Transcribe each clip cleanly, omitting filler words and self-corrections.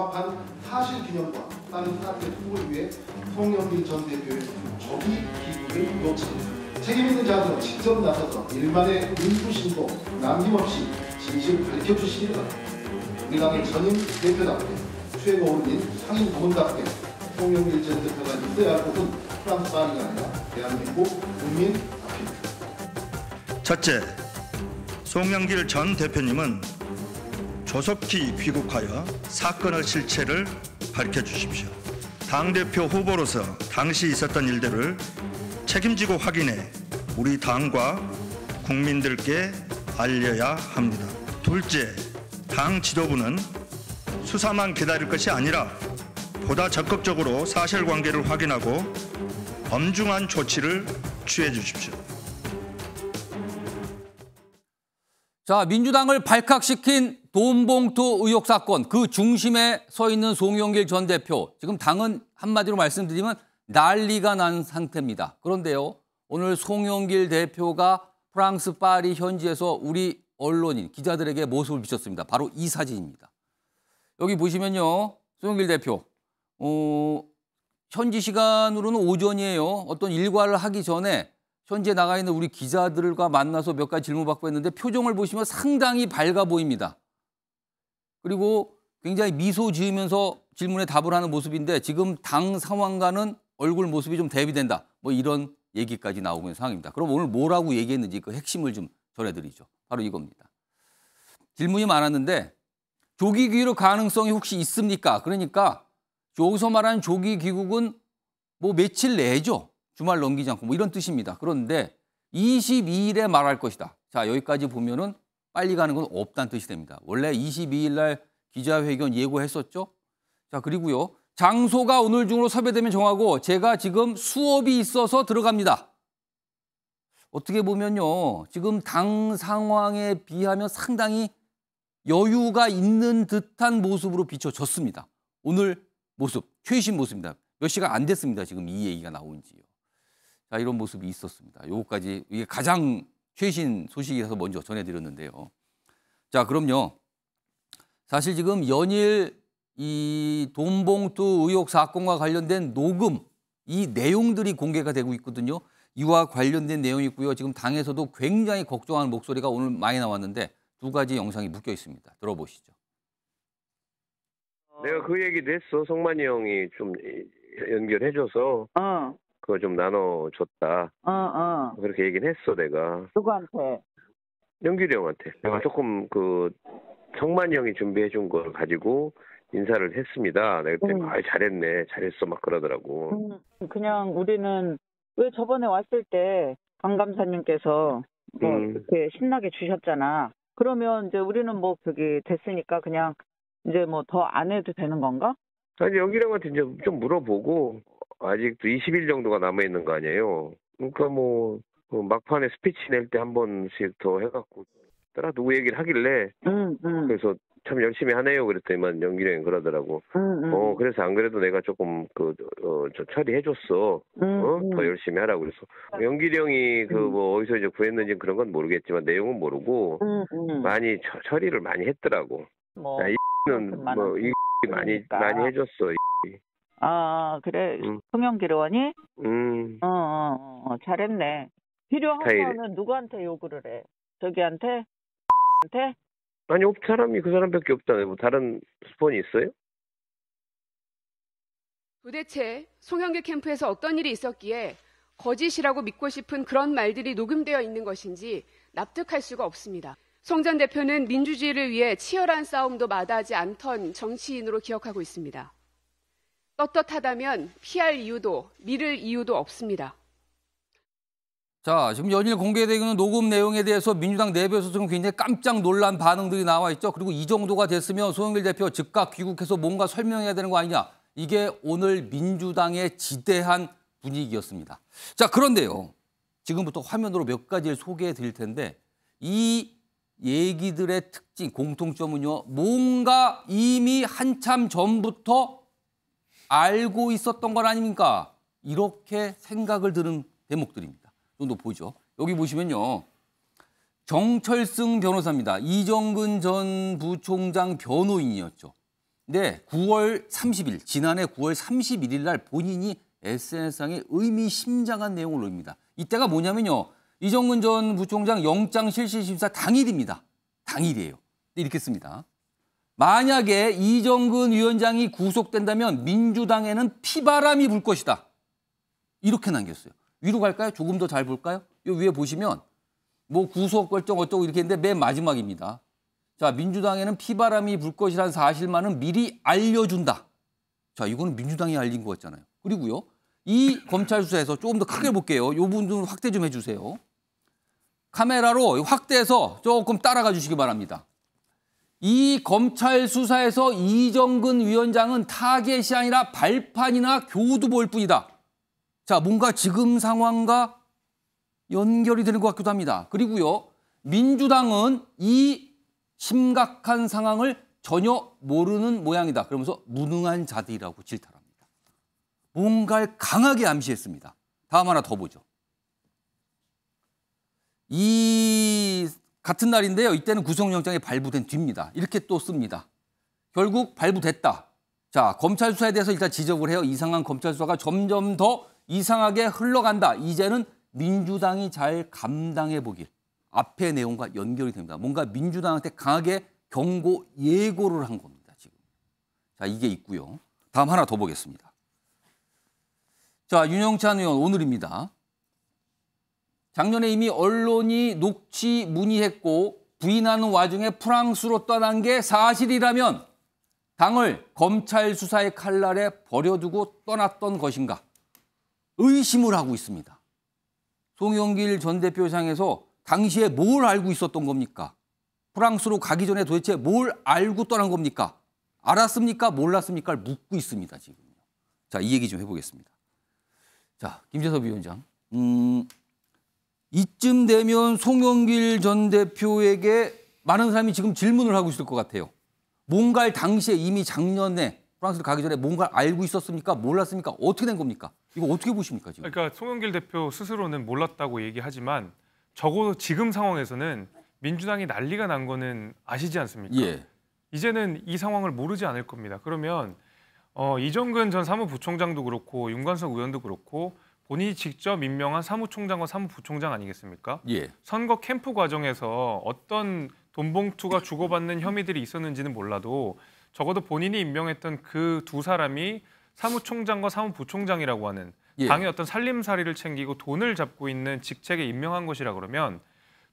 부합한 사실균형과 다른 사람의 통보를 위해 송영길 전 대표의 조기 기국의 요청, 책임있는 자들은 직접 나서서 일반의 인수신고 남김없이 진실을 밝혀주시기 바랍니다. 우리 당의 전임 대표답게, 최고원인 상임 고문답게 송영길 전 대표가 있어야 할 곳은 프랑스 파리가 아니라 대한민국 국민 앞입니다. 첫째, 송영길 전 대표님은 조속히 귀국하여 사건의 실체를 밝혀주십시오. 당대표 후보로서 당시 있었던 일들을 책임지고 확인해 우리 당과 국민들께 알려야 합니다. 둘째, 당 지도부는 수사만 기다릴 것이 아니라 보다 적극적으로 사실관계를 확인하고 엄중한 조치를 취해 주십시오. 자, 민주당을 발칵시킨 돈봉투 의혹 사건, 그 중심에 서 있는 송영길 전 대표. 지금 당은 한마디로 말씀드리면 난리가 난 상태입니다. 그런데요, 오늘 송영길 대표가 프랑스 파리 현지에서 우리 언론인, 기자들에게 모습을 비쳤습니다. 바로 이 사진입니다. 여기 보시면요, 송영길 대표, 현지 시간으로는 오전이에요. 어떤 일과를 하기 전에 현지에 나가 있는 우리 기자들과 만나서 몇 가지 질문 받고 했는데 표정을 보시면 상당히 밝아 보입니다. 그리고 굉장히 미소 지으면서 질문에 답을 하는 모습인데 지금 당 상황과는 얼굴 모습이 좀 대비된다, 뭐 이런 얘기까지 나오고 있는 상황입니다. 그럼 오늘 뭐라고 얘기했는지 그 핵심을 좀 전해드리죠. 바로 이겁니다. 질문이 많았는데 조기 귀국 가능성이 혹시 있습니까? 그러니까 여기서 말하는 조기 귀국은 뭐 며칠 내죠. 주말 넘기지 않고 뭐 이런 뜻입니다. 그런데 22일에 말할 것이다. 자, 여기까지 보면은 빨리 가는 건 없다는 뜻이 됩니다. 원래 22일 날 기자회견 예고했었죠. 자, 그리고요, 장소가 오늘 중으로 섭외되면 정하고 제가 지금 수업이 있어서 들어갑니다. 어떻게 보면요, 지금 당 상황에 비하면 상당히 여유가 있는 듯한 모습으로 비춰졌습니다. 오늘 모습, 최신 모습입니다. 몇 시간 안 됐습니다, 지금 이 얘기가 나온 지요. 자, 이런 모습이 있었습니다. 요거까지, 이게 가장 최신 소식이라서 먼저 전해드렸는데요. 자, 그럼요, 사실 지금 연일 이 돈봉투 의혹 사건과 관련된 녹음, 이 내용들이 공개가 되고 있거든요. 이와 관련된 내용이 있고요. 지금 당에서도 굉장히 걱정하는 목소리가 오늘 많이 나왔는데 두 가지 영상이 묶여 있습니다. 들어보시죠. 내가 그 얘기도 했어. 성만이 형이 좀 연결해줘서. 그거 좀 나눠줬다. 그렇게 얘기는 했어, 내가. 누구한테? 영길이 형한테. 내가 조금 그 성만이 형이 준비해준 걸 가지고 인사를 했습니다. 내가 그때 말 잘했네, 잘했어 막 그러더라고. 그냥 우리는 왜 저번에 왔을 때 강 감사님께서 뭐 이렇게 신나게 주셨잖아. 그러면 이제 우리는 뭐 저기 됐으니까 그냥 이제 뭐 더 안 해도 되는 건가? 아니, 영길이 형한테 이제 좀 물어보고. 아직도 20일 정도가 남아있는 거 아니에요. 그러니까 뭐 막판에 스피치 낼 때 한 번씩 더 해갖고 따라 누구 얘기를 하길래 그래서 참 열심히 하네요 그랬더니만 연기를 그러더라고. 그래서 안 그래도 내가 조금 그 저 처리해줬어. 더 열심히 하라고 그래서 연길이 형이 그 뭐 어디서 이제 구했는지 그런 건 모르겠지만 내용은 모르고 많이 처리를 많이 했더라고. 뭐 이는 뭐 이 그러니까. 많이 해줬어. 아, 그래. 송영길 의원이? 잘했네. 필요한 거는 누구한테 요구를 해? 저기한테? 한테? 아니, 사람이 그 사람밖에 없잖아요. 뭐 다른 스폰이 있어요? 도대체 송영길 캠프에서 어떤 일이 있었기에 거짓이라고 믿고 싶은 그런 말들이 녹음되어 있는 것인지 납득할 수가 없습니다. 송 전 대표는 민주주의를 위해 치열한 싸움도 마다하지 않던 정치인으로 기억하고 있습니다. 떳떳하다면 피할 이유도 미룰 이유도 없습니다. 자, 지금 연일 공개되는 녹음 내용에 대해서 민주당 내부에서 지금 굉장히 깜짝 놀란 반응들이 나와 있죠. 그리고 이 정도가 됐으면 송영길 대표 즉각 귀국해서 뭔가 설명해야 되는 거 아니냐. 이게 오늘 민주당의 지대한 분위기였습니다. 자, 그런데요, 지금부터 화면으로 몇 가지를 소개해 드릴 텐데 이 얘기들의 특징, 공통점은요, 뭔가 이미 한참 전부터 알고 있었던 건 아닙니까? 이렇게 생각을 드는 대목들입니다. 좀 더 보죠. 여기 보시면요, 정철승 변호사입니다. 이정근 전 부총장 변호인이었죠. 네, 9월 30일, 지난해 9월 31일 날 본인이 SNS상에 의미심장한 내용을 올립니다. 이때가 뭐냐면요. 이정근 전 부총장 영장 실시 심사 당일입니다. 당일이에요. 이렇게 씁니다. 만약에 이정근 위원장이 구속된다면 민주당에는 피바람이 불 것이다. 이렇게 남겼어요. 위로 갈까요? 조금 더 잘 볼까요? 요 위에 보시면 뭐 구속 결정 어쩌고 이렇게 했는데 맨 마지막입니다. 자, 민주당에는 피바람이 불 것이라는 사실만은 미리 알려준다. 자, 이거는 민주당이 알린 것 같잖아요. 그리고요. 이 검찰 수사에서 조금 더 크게 볼게요. 이 부분 확대 좀 해주세요. 카메라로 확대해서 조금 따라가 주시기 바랍니다. 이 검찰 수사에서 이정근 위원장은 타겟이 아니라 발판이나 교두보일 뿐이다. 자, 뭔가 지금 상황과 연결이 되는 것 같기도 합니다. 그리고요, 민주당은 이 심각한 상황을 전혀 모르는 모양이다. 그러면서 무능한 자들이라고 질타합니다. 뭔가를 강하게 암시했습니다. 다음 하나 더 보죠. 이 같은 날인데요. 이때는 구속영장이 발부된 뒤입니다. 이렇게 또 씁니다. 결국 발부됐다. 자, 검찰 수사에 대해서 일단 지적을 해요. 이상한 검찰 수사가 점점 더 이상하게 흘러간다. 이제는 민주당이 잘 감당해보길. 앞의 내용과 연결이 됩니다. 뭔가 민주당한테 강하게 경고, 예고를 한 겁니다. 지금. 자, 이게 있고요. 다음 하나 더 보겠습니다. 자, 윤영찬 의원 오늘입니다. 작년에 이미 언론이 녹취 문의했고 부인하는 와중에 프랑스로 떠난 게 사실이라면 당을 검찰 수사의 칼날에 버려두고 떠났던 것인가 의심을 하고 있습니다. 송영길 전 대표상에서 당시에 뭘 알고 있었던 겁니까? 프랑스로 가기 전에 도대체 뭘 알고 떠난 겁니까? 알았습니까? 몰랐습니까? 묻고 있습니다, 지금. 자, 이 얘기 좀 해보겠습니다. 자, 김재섭 위원장. 이쯤 되면 송영길 전 대표에게 많은 사람이 지금 질문을 하고 있을 것 같아요. 뭔가를 당시에 이미 작년에 프랑스로 가기 전에 뭔가를 알고 있었습니까? 몰랐습니까? 어떻게 된 겁니까? 이거 어떻게 보십니까, 지금? 그러니까 송영길 대표 스스로는 몰랐다고 얘기하지만 적어도 지금 상황에서는 민주당이 난리가 난 거는 아시지 않습니까? 예. 이제는 이 상황을 모르지 않을 겁니다. 그러면 이정근 전 사무부총장도 그렇고 윤관석 의원도 그렇고 본인이 직접 임명한 사무총장과 사무부총장 아니겠습니까? 예. 선거 캠프 과정에서 어떤 돈봉투가 주고받는 혐의들이 있었는지는 몰라도 적어도 본인이 임명했던 그 두 사람이 사무총장과 사무부총장이라고 하는 예. 당의 어떤 살림살이를 챙기고 돈을 잡고 있는 직책에 임명한 것이라 그러면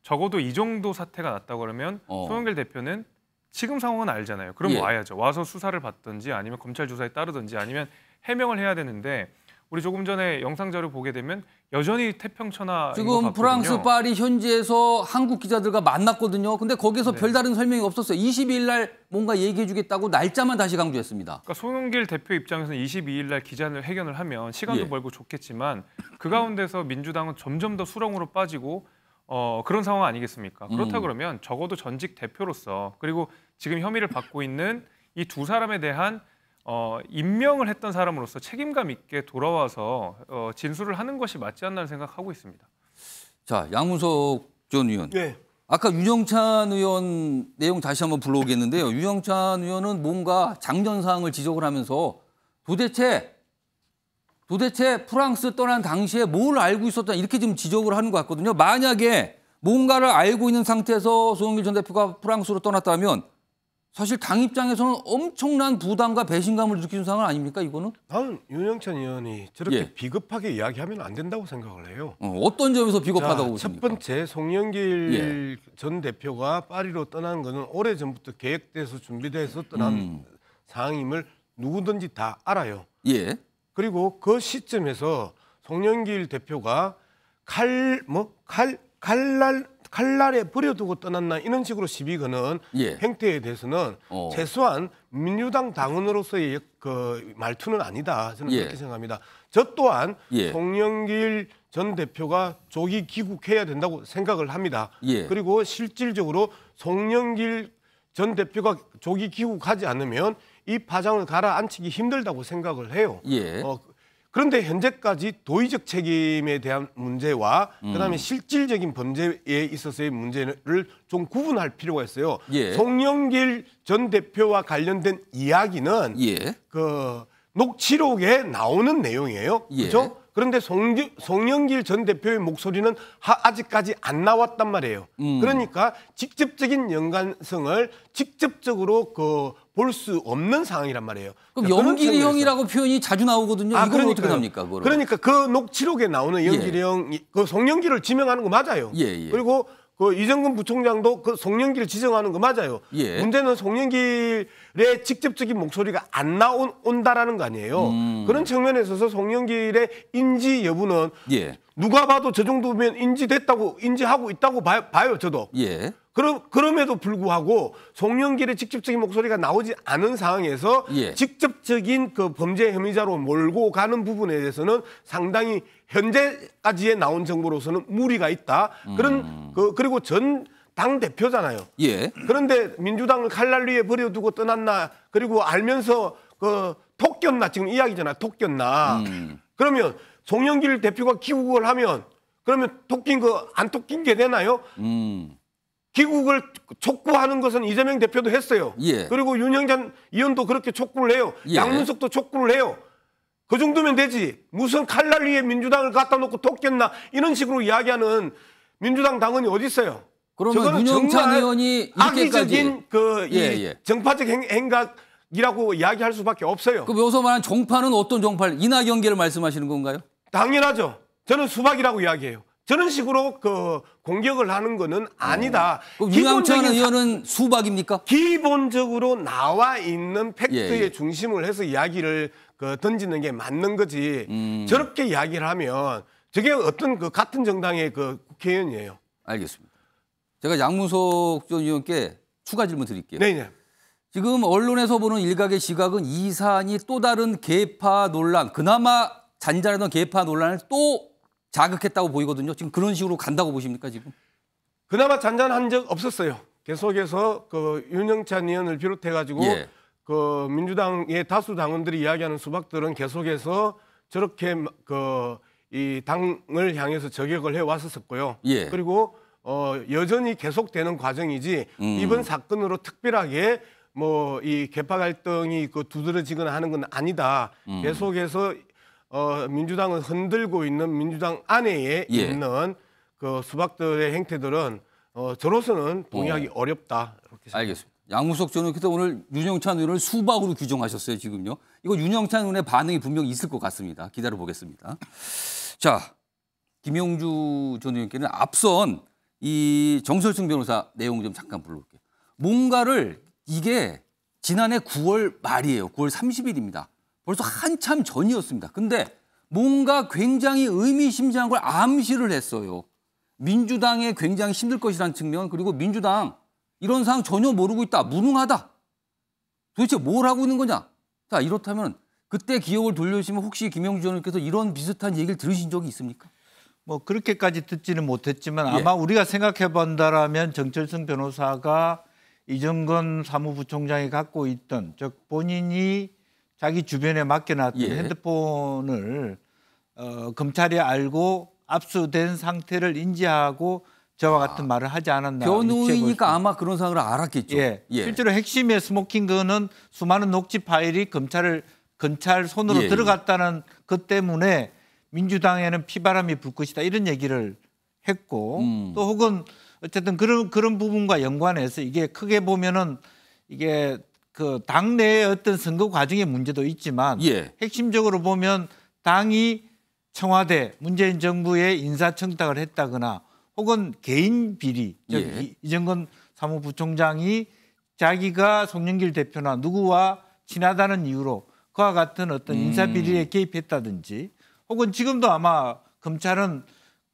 적어도 이 정도 사태가 났다고 그러면 송영길 대표는 지금 상황은 알잖아요. 그럼 예. 와야죠. 와서 수사를 받든지 아니면 검찰 조사에 따르든지 아니면 해명을 해야 되는데 우리 조금 전에 영상 자료 보게 되면 여전히 태평천하 지금 프랑스 파리 현지에서 한국 기자들과 만났거든요. 근데 거기서 네. 별다른 설명이 없었어요. 22일 날 뭔가 얘기해 주겠다고 날짜만 다시 강조했습니다. 그러니까 송영길 대표 입장에서는 22일 날 기자회견을 하면 시간도 예. 벌고 좋겠지만 그 가운데서 민주당은 점점 더 수렁으로 빠지고 그런 상황 아니겠습니까? 그렇다 그러면 적어도 전직 대표로서 그리고 지금 혐의를 받고 있는 이 두 사람에 대한 임명을 했던 사람으로서 책임감 있게 돌아와서 진술을 하는 것이 맞지 않나는 생각하고 있습니다. 자, 양문석 전 의원. 네. 아까 윤영찬 의원 내용 다시 한번 불러오겠는데요. 윤영찬 의원은 뭔가 작년 사항을 지적을 하면서 도대체 프랑스 떠난 당시에 뭘 알고 있었다 이렇게 지금 지적을 하는 것 같거든요. 만약에 뭔가를 알고 있는 상태에서 송영길 전 대표가 프랑스로 떠났다면 사실 당 입장에서는 엄청난 부담과 배신감을 느끼는 상황 아닙니까, 이거는? 나는 윤영찬 의원이 저렇게 예. 비겁하게 이야기하면 안 된다고 생각을 해요. 어떤 점에서 비겁하다고 보십니까? 첫 번째, 송영길 예. 전 대표가 파리로 떠난 거는 오래전부터 계획돼서 준비돼서 떠난 상임을 누구든지 다 알아요. 예. 그리고 그 시점에서 송영길 대표가 칼날에 버려두고 떠났나 이런 식으로 시비 거는 예. 행태에 대해서는 최소한 민주당 당원으로서의 그 말투는 아니다. 저는 예. 그렇게 생각합니다. 저 또한 예. 송영길 전 대표가 조기 귀국해야 된다고 생각을 합니다. 예. 그리고 실질적으로 송영길 전 대표가 조기 귀국하지 않으면 이 파장을 가라앉히기 힘들다고 생각을 해요. 예. 그런데 현재까지 도의적 책임에 대한 문제와 그다음에 실질적인 범죄에 있어서의 문제를 좀 구분할 필요가 있어요. 예. 송영길 전 대표와 관련된 이야기는 예. 그 녹취록에 나오는 내용이에요. 그렇죠? 예. 그런데 송영길 전 대표의 목소리는 아직까지 안 나왔단 말이에요. 그러니까 직접적인 연관성을 직접적으로 그 볼 수 없는 상황이란 말이에요. 그럼 영길이 형이라고 표현이 자주 나오거든요. 이건 어떻게 합니까? 그거를. 그러니까 그 녹취록에 나오는 영길이 예. 형, 그 송영길을 지명하는 거 맞아요. 예, 예. 그리고 그 이정근 부총장도 그 송영길을 지정하는 거 맞아요. 예. 문제는 송영길의 직접적인 목소리가 안 나온다라는 거 아니에요. 그런 측면에 있어서 송영길의 인지 여부는 예. 누가 봐도 저 정도면 인지됐다고 인지하고 있다고 봐요 저도. 예. 그럼에도 불구하고 송영길의 직접적인 목소리가 나오지 않은 상황에서 예. 직접적인 그 범죄 혐의자로 몰고 가는 부분에 대해서는 상당히 현재까지에 나온 정보로서는 무리가 있다. 그리고 전 당대표잖아요. 예. 그런데 민주당을 칼날 위에 버려두고 떠났나, 그리고 알면서 그 톡 꼈나, 지금 이야기잖아. 톡 꼈나. 그러면 송영길 대표가 귀국을 하면 그러면 톡 낀 거 안 톡 낀 게 되나요? 귀국을 촉구하는 것은 이재명 대표도 했어요. 예. 그리고 윤영찬 의원도 그렇게 촉구를 해요. 예. 양문석도 촉구를 해요. 그 정도면 되지. 무슨 칼날 위에 민주당을 갖다 놓고 돕겠나 이런 식으로 이야기하는 민주당 당원이 어디 있어요? 그러면 윤영찬 의원이 악의적인 그 정파적 행각이라고 이야기할 수밖에 없어요. 그럼 여기서 말하는 종파는 어떤 종파? 이낙연계를 말씀하시는 건가요? 당연하죠. 저는 수박이라고 이야기해요. 저런 식으로 그 공격을 하는 거는 아니다. 윤영찬 의원은 수박입니까? 기본적으로 나와 있는 팩트에 예. 중심을 해서 이야기를 그 던지는 게 맞는 거지. 저렇게 이야기를 하면 저게 어떤 그 같은 정당의 그 국회의원이에요. 알겠습니다. 제가 양문석 전 의원께 추가 질문 드릴게요. 네네. 지금 언론에서 보는 일각의 시각은 이 사안이 또 다른 계파 논란, 그나마 잔잔했던 계파 논란을 또 자극했다고 보이거든요. 지금 그런 식으로 간다고 보십니까 지금? 그나마 잔잔한 적 없었어요. 계속해서 그 윤영찬 의원을 비롯해가지고 예. 그 민주당의 다수 당원들이 이야기하는 수박들은 계속해서 저렇게 그 이 당을 향해서 저격을 해 왔었고요. 예. 그리고 여전히 계속되는 과정이지 이번 사건으로 특별하게 뭐 이 계파 갈등이 그 두드러지거나 하는 건 아니다. 계속해서 민주당을 흔들고 있는 민주당 안에 예. 있는 그 수박들의 행태들은 저로서는 동의하기 어렵다. 이렇게 알겠습니다. 양문석 전 의원께서 오늘 윤영찬 의원을 수박으로 규정하셨어요. 지금요. 이거 윤영찬 의원의 반응이 분명히 있을 것 같습니다. 기다려보겠습니다. 자, 김영주 전 의원께는 앞선 이 정철승 변호사 내용 좀 잠깐 불러볼게요. 뭔가를 이게 지난해 9월 말이에요. 9월 30일입니다. 벌써 한참 전이었습니다. 근데 뭔가 굉장히 의미심장한 걸 암시를 했어요. 민주당에 굉장히 힘들 것이라는 측면, 그리고 민주당 이런 상황 전혀 모르고 있다. 무능하다. 도대체 뭘 하고 있는 거냐. 자, 이렇다면 그때 기억을 돌려주시면 혹시 김영주 의원께서 이런 비슷한 얘기를 들으신 적이 있습니까? 뭐 그렇게까지 듣지는 못했지만 아마 예. 우리가 생각해 본다라면 정철승 변호사가 이정근 사무부총장이 갖고 있던, 즉 본인이 자기 주변에 맡겨놨던 예. 핸드폰을 검찰이 알고 압수된 상태를 인지하고 저와 같은 말을 하지 않았나. 변호인이니까 아마 그런 상황을 알았겠죠. 예. 예. 실제로 핵심의 스모킹건은 수많은 녹취 파일이 검찰 손으로 예. 들어갔다는 것 때문에 민주당에는 피바람이 불 것이다 이런 얘기를 했고 또 혹은 어쨌든 그런 부분과 연관해서 이게 크게 보면은 이게 그 당내의 어떤 선거 과정의 문제도 있지만 예. 핵심적으로 보면 당이 청와대 문재인 정부의 인사청탁을 했다거나 혹은 개인 비리, 즉 예. 이정근 사무부총장이 자기가 송영길 대표나 누구와 친하다는 이유로 그와 같은 어떤 인사 비리에 개입했다든지, 혹은 지금도 아마 검찰은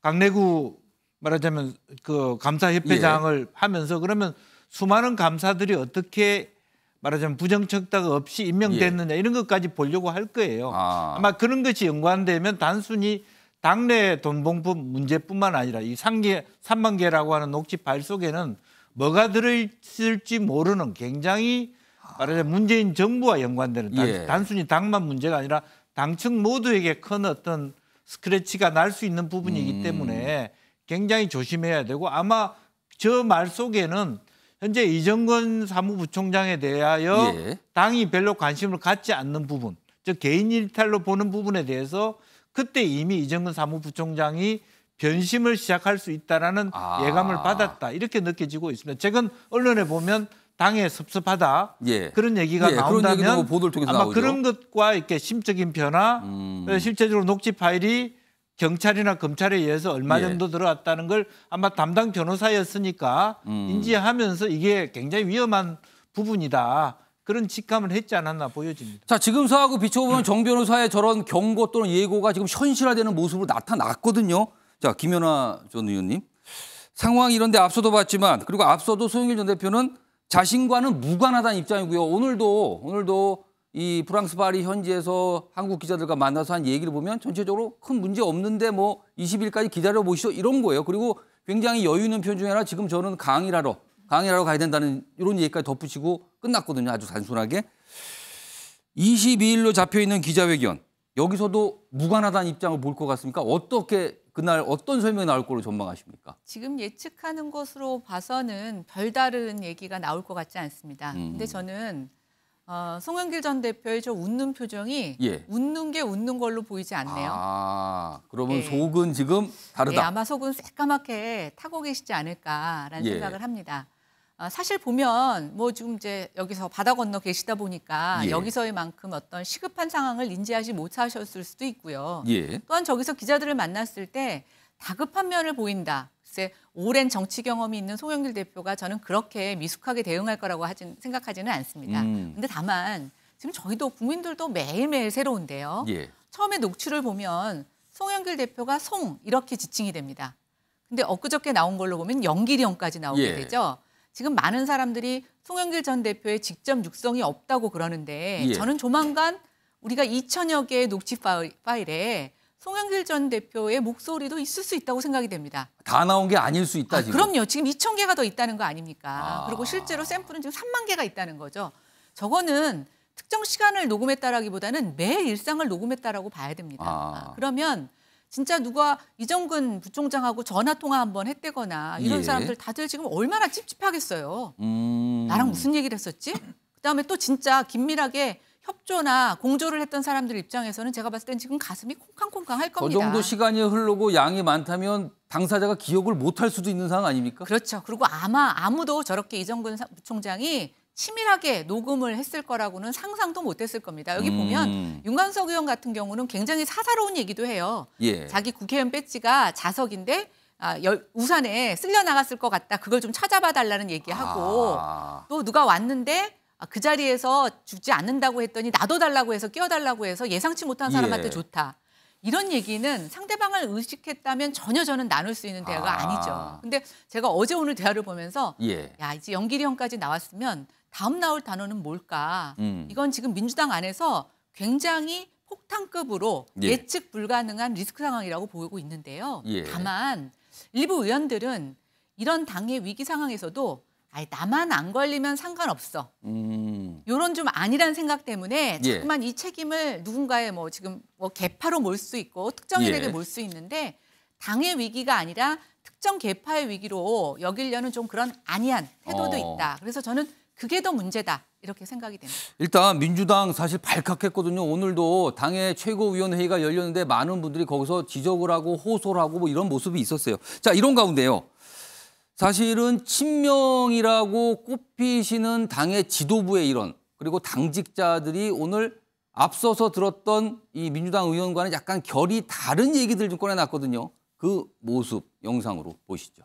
강래구 말하자면 그 감사협회장을 예. 하면서 그러면 수많은 감사들이 어떻게 말하자면 부정청탁 없이 임명됐느냐 이런 것까지 보려고 할 거예요. 아마 그런 것이 연관되면 단순히 당내 돈봉법 문제뿐만 아니라 이 3만 개라고 하는 녹취 파일 속에는 뭐가 들어있을지 모르는 굉장히 말하자면 문재인 정부와 연관되는 단순히 당만 문제가 아니라 당측 모두에게 큰 어떤 스크래치가 날 수 있는 부분이기 때문에 굉장히 조심해야 되고, 아마 저 말 속에는 현재 이정근 사무부총장에 대하여 예. 당이 별로 관심을 갖지 않는 부분, 즉 개인 일탈로 보는 부분에 대해서 그때 이미 이정근 사무부총장이 변심을 시작할 수 있다라는 예감을 받았다, 이렇게 느껴지고 있습니다. 최근 언론에 보면 당에 섭섭하다 예. 그런 얘기가 나온다면 그런 아마 나오죠. 그런 것과 이렇게 심적인 변화, 실제적으로 녹취 파일이 경찰이나 검찰에 의해서 얼마 정도 들어왔다는 걸 아마 담당 변호사였으니까 인지하면서 이게 굉장히 위험한 부분이다, 그런 직감을 했지 않았나 보여집니다. 자, 지금 사하고 비춰보면 정 변호사의 저런 경고 또는 예고가 지금 현실화되는 모습으로 나타났거든요. 자, 김현아 전 의원님, 상황이 이런데 앞서도 봤지만, 그리고 앞서도 송영길 전 대표는 자신과는 무관하다는 입장이고요. 오늘도 이 프랑스 파리 현지에서 한국 기자들과 만나서 한 얘기를 보면 전체적으로 큰 문제 없는데 뭐 20일까지 기다려보시죠, 이런 거예요. 그리고 굉장히 여유 있는 표현 중에 하나, 지금 저는 강의하러 가야 된다는 이런 얘기까지 덧붙이고 끝났거든요. 아주 단순하게. 22일로 잡혀있는 기자회견, 여기서도 무관하다는 입장을 볼 것 같습니까? 어떻게 그날 어떤 설명이 나올 거로 전망하십니까? 지금 예측하는 것으로 봐서는 별다른 얘기가 나올 것 같지 않습니다. 근데 저는 송영길 전 대표의 저 웃는 표정이 예. 웃는 게 웃는 걸로 보이지 않네요. 그러면 예. 속은 지금 다르다. 예, 아마 속은 새까맣게 타고 계시지 않을까라는 예. 생각을 합니다. 사실 보면 뭐 지금 이제 여기서 바다 건너 계시다 보니까 예. 여기서의 만큼 어떤 시급한 상황을 인지하지 못하셨을 수도 있고요. 예. 또한 저기서 기자들을 만났을 때 다급한 면을 보인다. 글쎄, 오랜 정치 경험이 있는 송영길 대표가 저는 그렇게 미숙하게 대응할 거라고 생각하지는 않습니다. 근데 다만 지금 저희도 국민들도 매일매일 새로운데요. 예. 처음에 녹취를 보면 송영길 대표가 송 이렇게 지칭이 됩니다. 근데 엊그저께 나온 걸로 보면 영길이 형까지 나오게 예. 되죠. 지금 많은 사람들이 송영길 전 대표의 직접 육성이 없다고 그러는데 예. 저는 조만간 우리가 2천여 개의 녹취 파일에 송영길 전 대표의 목소리도 있을 수 있다고 생각이 됩니다. 다 나온 게 아닐 수 있다, 지금. 그럼요. 지금 2천 개가 더 있다는 거 아닙니까? 그리고 실제로 샘플은 지금 3만 개가 있다는 거죠. 저거는 특정 시간을 녹음했다라기보다는 매 일상을 녹음했다라고 봐야 됩니다. 그러면 진짜 누가 이정근 부총장하고 전화통화 한번 했대거나 이런 예. 사람들 다들 지금 얼마나 찝찝하겠어요. 나랑 무슨 얘기를 했었지? 그다음에 또 진짜 긴밀하게 협조나 공조를 했던 사람들 입장에서는 제가 봤을 땐 지금 가슴이 콩캉콩캉 할 겁니다. 그 정도 시간이 흐르고 양이 많다면 당사자가 기억을 못할 수도 있는 상황 아닙니까? 그렇죠. 그리고 아마 아무도 저렇게 이정근 부총장이 치밀하게 녹음을 했을 거라고는 상상도 못했을 겁니다. 여기 보면 윤관석 의원 같은 경우는 굉장히 사사로운 얘기도 해요. 예. 자기 국회의원 배지가 자석인데 우산에 쓸려 나갔을 것 같다. 그걸 좀 찾아봐 달라는 얘기하고 또 누가 왔는데 그 자리에서 주지 않는다고 했더니 나도 달라고 해서 끼워달라고 해서 예상치 못한 사람한테 예. 좋다. 이런 얘기는 상대방을 의식했다면 전혀 저는 나눌 수 있는 대화가 아니죠. 근데 제가 어제 오늘 대화를 보면서 예. 야, 이제 영길이 형까지 나왔으면 다음 나올 단어는 뭘까? 이건 지금 민주당 안에서 굉장히 폭탄급으로 예. 예측 불가능한 리스크 상황이라고 보이고 있는데요. 예. 다만 일부 의원들은 이런 당의 위기 상황에서도 아이, 나만 안 걸리면 상관없어. 이런 좀 아니란 생각 때문에 자꾸만 예. 이 책임을 누군가의 뭐 지금 뭐 계파로 몰 수 있고 특정인에게 예. 몰 수 있는데 당의 위기가 아니라 특정 계파의 위기로 여기려는 좀 그런 안이한 태도도 있다. 그래서 저는 그게 더 문제다, 이렇게 생각이 됩니다. 일단 민주당 사실 발칵했거든요. 오늘도 당의 최고위원회의가 열렸는데 많은 분들이 거기서 지적을 하고 호소를 하고 뭐 이런 모습이 있었어요. 자, 이런 가운데요. 사실은 친명이라고 꼽히시는 당의 지도부의 이런, 그리고 당직자들이 오늘 앞서서 들었던 이 민주당 의원과는 약간 결이 다른 얘기들 좀 꺼내놨거든요. 그 모습 영상으로 보시죠.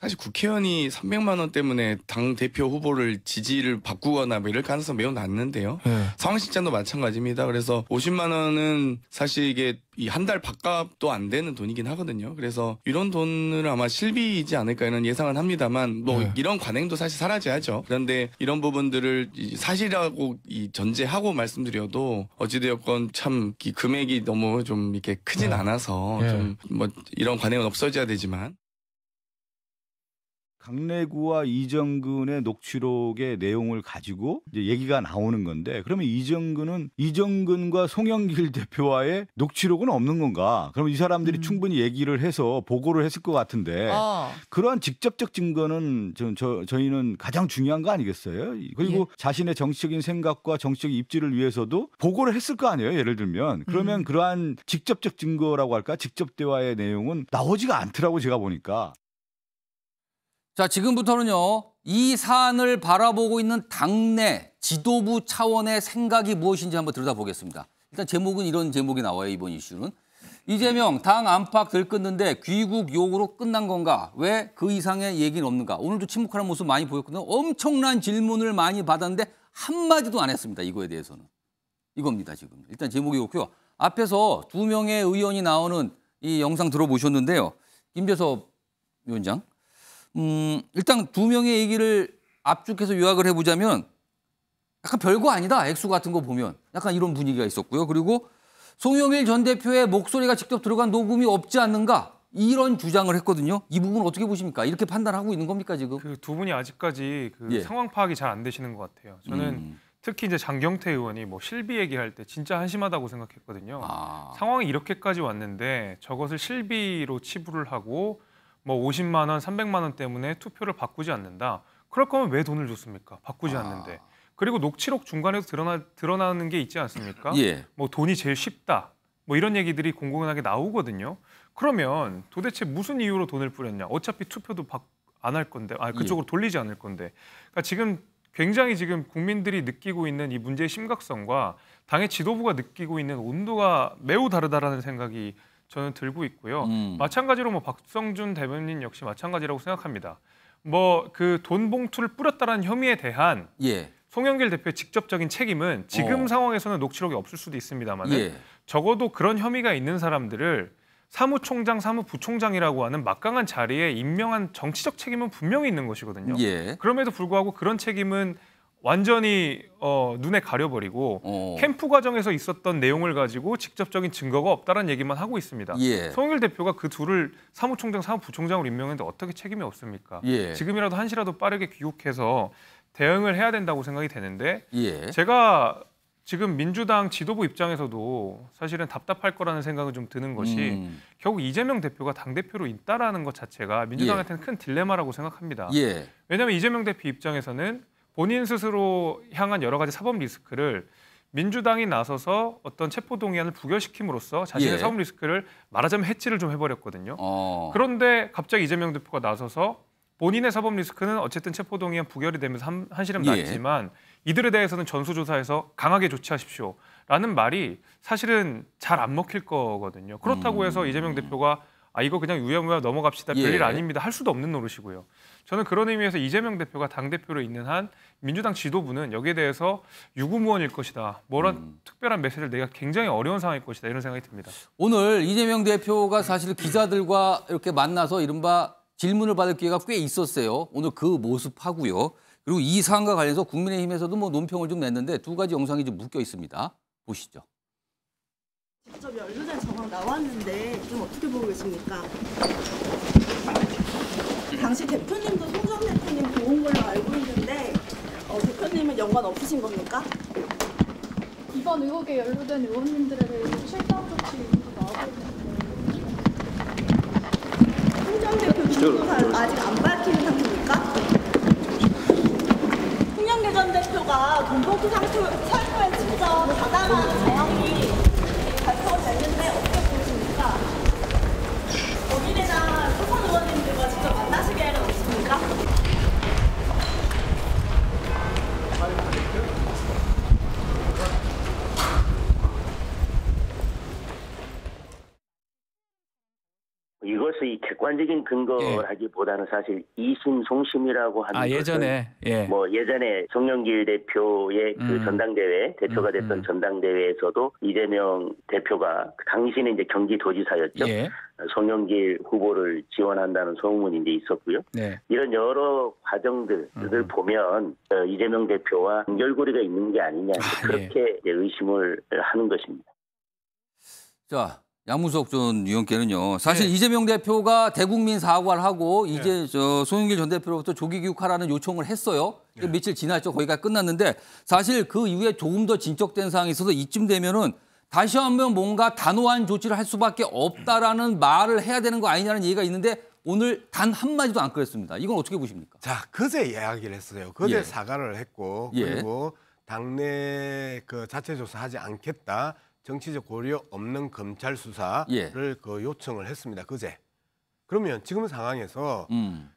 사실 국회의원이 300만 원 때문에 당대표 후보를 지지를 바꾸거나 뭐 이럴 가능성이 매우 낮는데요. 성황신찬도 마찬가지입니다. 그래서 50만 원은 사실 이게 한 달 밥값도 안 되는 돈이긴 하거든요. 그래서 이런 돈을 아마 실비이지 않을까 이런 예상은 합니다만 뭐 이런 관행도 사실 사라져야죠. 그런데 이런 부분들을 사실이라고 전제하고 말씀드려도 어찌되었건 참 이 금액이 너무 좀 이렇게 크진 않아서 좀 뭐 이런 관행은 없어져야 되지만 강래구와 이정근의 녹취록의 내용을 가지고 이제 얘기가 나오는 건데, 그러면 이정근과 송영길 대표와의 녹취록은 없는 건가? 그럼 이 사람들이 충분히 얘기를 해서 보고를 했을 것 같은데 그러한 직접적 증거는 저희는 가장 중요한 거 아니겠어요? 그리고 예. 자신의 정치적인 생각과 정치적 입지를 위해서도 보고를 했을 거 아니에요? 예를 들면 그러면 그러한 직접적 증거라고 할까? 직접 대화의 내용은 나오지가 않더라고 제가 보니까. 자, 지금부터는요, 이 사안을 바라보고 있는 당내 지도부 차원의 생각이 무엇인지 한번 들여다보겠습니다. 일단 제목은 이런 제목이 나와요, 이번 이슈는. 이재명 당 안팎 들끓는데 귀국 요구로 끝난 건가? 왜 그 이상의 얘기는 없는가? 오늘도 침묵하는 모습 많이 보였거든요. 엄청난 질문을 많이 받았는데 한마디도 안 했습니다, 이거에 대해서는. 이겁니다, 지금. 일단 제목이 그렇고요. 앞에서 두 명의 의원이 나오는 이 영상 들어보셨는데요. 김재섭 위원장. 일단 두 명의 얘기를 압축해서 요약을 해보자면 약간 별거 아니다. 액수 같은 거 보면 약간 이런 분위기가 있었고요. 그리고 송영길 전 대표의 목소리가 직접 들어간 녹음이 없지 않는가? 이런 주장을 했거든요. 이 부분 어떻게 보십니까? 이렇게 판단하고 있는 겁니까 지금? 그 두 분이 아직까지 예. 상황 파악이 잘 안 되시는 것 같아요. 저는 특히 이제 장경태 의원이 뭐 실비 얘기할 때 진짜 한심하다고 생각했거든요. 상황이 이렇게까지 왔는데 저것을 실비로 치부를 하고 뭐 50만 원, 300만 원 때문에 투표를 바꾸지 않는다. 그럴 거면 왜 돈을 줬습니까? 바꾸지 않는데. 그리고 녹취록 중간에서 드러나는 게 있지 않습니까? 예. 뭐 돈이 제일 쉽다. 뭐 이런 얘기들이 공공연하게 나오거든요. 그러면 도대체 무슨 이유로 돈을 뿌렸냐? 어차피 투표도 안 할 건데, 그쪽으로 예. 돌리지 않을 건데. 그러니까 지금 굉장히 지금 국민들이 느끼고 있는 이 문제의 심각성과 당의 지도부가 느끼고 있는 온도가 매우 다르다라는 생각이 저는 들고 있고요. 마찬가지로 뭐 박성준 대변인 역시 마찬가지라고 생각합니다. 뭐 그 돈 봉투를 뿌렸다라는 혐의에 대한 예. 송영길 대표의 직접적인 책임은 지금 상황에서는 녹취록이 없을 수도 있습니다만 예. 적어도 그런 혐의가 있는 사람들을 사무총장, 사무부총장이라고 하는 막강한 자리에 임명한 정치적 책임은 분명히 있는 것이거든요. 예. 그럼에도 불구하고 그런 책임은 완전히 눈에 가려버리고 캠프 과정에서 있었던 내용을 가지고 직접적인 증거가 없다는 얘기만 하고 있습니다. 예. 송영길 대표가 그 둘을 사무총장, 사무부총장으로 임명했는데 어떻게 책임이 없습니까? 예. 지금이라도 한시라도 빠르게 귀국해서 대응을 해야 된다고 생각이 되는데 예. 제가 지금 민주당 지도부 입장에서도 사실은 답답할 거라는 생각은 좀 드는 것이 결국 이재명 대표가 당대표로 있다라는 것 자체가 민주당한테는 예. 큰 딜레마라고 생각합니다. 예. 왜냐하면 이재명 대표 입장에서는 본인 스스로 향한 여러 가지 사법 리스크를 민주당이 나서서 어떤 체포동의안을 부결시킴으로써 자신의 예. 사법 리스크를 말하자면 해치를 좀 해버렸거든요. 그런데 갑자기 이재명 대표가 나서서 본인의 사법 리스크는 어쨌든 체포동의안 부결이 되면서 한시름 났지만 예. 이들에 대해서는 전수조사해서 강하게 조치하십시오라는 말이 사실은 잘 안 먹힐 거거든요. 그렇다고 해서 이재명 대표가 이거 그냥 유야무야 넘어갑시다. 별일 예. 아닙니다. 할 수도 없는 노릇이고요. 저는 그런 의미에서 이재명 대표가 당대표로 있는 한 민주당 지도부는 여기에 대해서 유구무원일 것이다. 뭐란 특별한 메시지를 내가 굉장히 어려운 상황일 것이다. 이런 생각이 듭니다. 오늘 이재명 대표가 사실 기자들과 이렇게 만나서 이른바 질문을 받을 기회가 꽤 있었어요. 오늘 그 모습하고요. 그리고 이 사안과 관련해서 국민의힘에서도 뭐 논평을 좀 냈는데 두 가지 영상이 좀 묶여 있습니다. 보시죠. 직접 연루된 정황 나왔는데 좀 어떻게 보고 계십니까? 당시 대표님도 송정 대표님 도운 걸로 알고 있는데 대표님은 연관 없으신 겁니까? 이번 의혹에 연루된 의원님들에 대해서 실상 조치 나오고 있는데 송정 대표 기소사를 아직 안 밝히는 상태입니까? 송영길 전 대표가 돈봉투 살포에 직접 가담한 정황이 발표됐는데 어떻게 보십니까? 법인이나 소선 의원님들과 직접 만나시게 할 없습니까? 이것이 객관적인 근거라기보다는 사실 이심송심이라고 하는 예전에 예. 뭐 예전에 송영길 대표의 그 전당대회 대표가 됐던 전당대회에서도 이재명 대표가 당시는 이제 경기도지사였죠. 예. 송영길 후보를 지원한다는 소문이 이제 있었고요. 네. 이런 여러 과정들을 보면 이재명 대표와 연결고리가 있는 게 아니냐 그렇게 예. 의심을 하는 것입니다. 자. 양문석 전 의원께는요. 사실 네. 이재명 대표가 대국민 사과를 하고 네. 이제 저 송영길 전 대표로부터 조기 귀국하라는 요청을 했어요. 네. 며칠 지났죠. 거기가 끝났는데 사실 그 이후에 조금 더 진척된 상황이 있어서 이쯤 되면은 다시 한번 뭔가 단호한 조치를 할 수밖에 없다라는 말을 해야 되는 거 아니냐는 얘기가 있는데 오늘 단 한마디도 안 그랬습니다. 이건 어떻게 보십니까? 자, 그새 이야기를 했어요. 그새 예. 사과를 했고 그리고 예. 당내 그 자체 조사하지 않겠다. 정치적 고려 없는 검찰 수사를 예. 그 요청을 했습니다. 그제. 그러면 지금 상황에서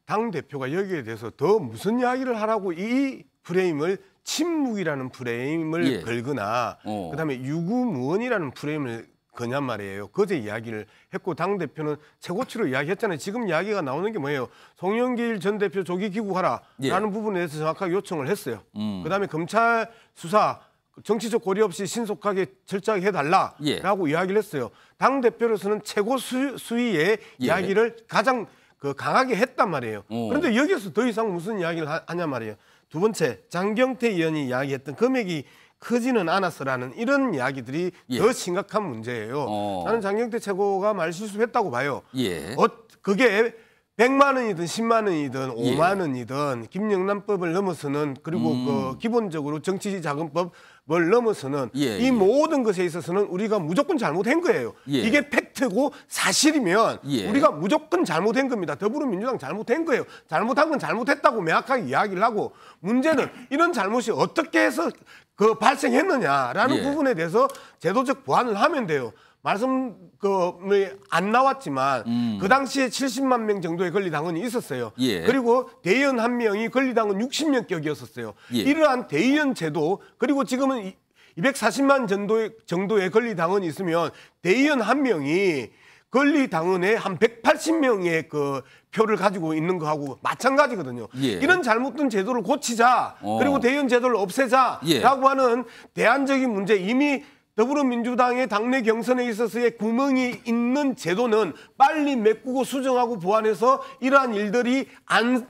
당대표가 여기에 대해서 더 무슨 이야기를 하라고 이 프레임을 침묵이라는 프레임을 예. 걸거나 그다음에 유구무언이라는 프레임을 거냔 말이에요. 그제 이야기를 했고 당대표는 최고치로 이야기했잖아요. 지금 이야기가 나오는 게 뭐예요. 송영길 전 대표 조기 귀국하라라는 예. 부분에 대해서 정확하게 요청을 했어요. 그다음에 검찰 수사. 정치적 고려 없이 신속하게 철저하게 해달라라고 예. 이야기를 했어요. 당대표로서는 최고 수위의 예. 이야기를 가장 강하게 했단 말이에요. 오. 그런데 여기에서 더 이상 무슨 이야기를 하냐 말이에요. 두 번째, 장경태 의원이 이야기했던 금액이 크지는 않았어라는 이런 이야기들이 예. 더 심각한 문제예요. 오. 나는 장경태 최고가 말실수했다고 봐요. 예. 그게 100만 원이든 10만 원이든 5만 원이든 김영란법을 넘어서는 그리고 그 기본적으로 정치자금법을 넘어서는 예, 이 모든 것에 있어서는 우리가 무조건 잘못한 거예요. 예. 이게 팩트고 사실이면 예. 우리가 무조건 잘못한 겁니다. 더불어민주당 잘못한 거예요. 잘못한 건 잘못했다고 명확하게 이야기를 하고 문제는 이런 잘못이 어떻게 해서 그 발생했느냐라는 예. 부분에 대해서 제도적 보완을 하면 돼요. 말씀 안 나왔지만 그 당시에 70만 명 정도의 권리당원이 있었어요. 예. 그리고 대의원 한 명이 권리당원 60명 격이었었어요. 예. 이러한 대의원 제도 그리고 지금은 240만 정도의 권리당원이 있으면 대의원 한 명이 권리당원의 한 180명의 그 표를 가지고 있는 거하고 마찬가지거든요. 예. 이런 잘못된 제도를 고치자 그리고 대의원 제도를 없애자라고 예. 하는 대안적인 문제 이미 더불어민주당의 당내 경선에 있어서의 구멍이 있는 제도는 빨리 메꾸고 수정하고 보완해서 이러한 일들이 안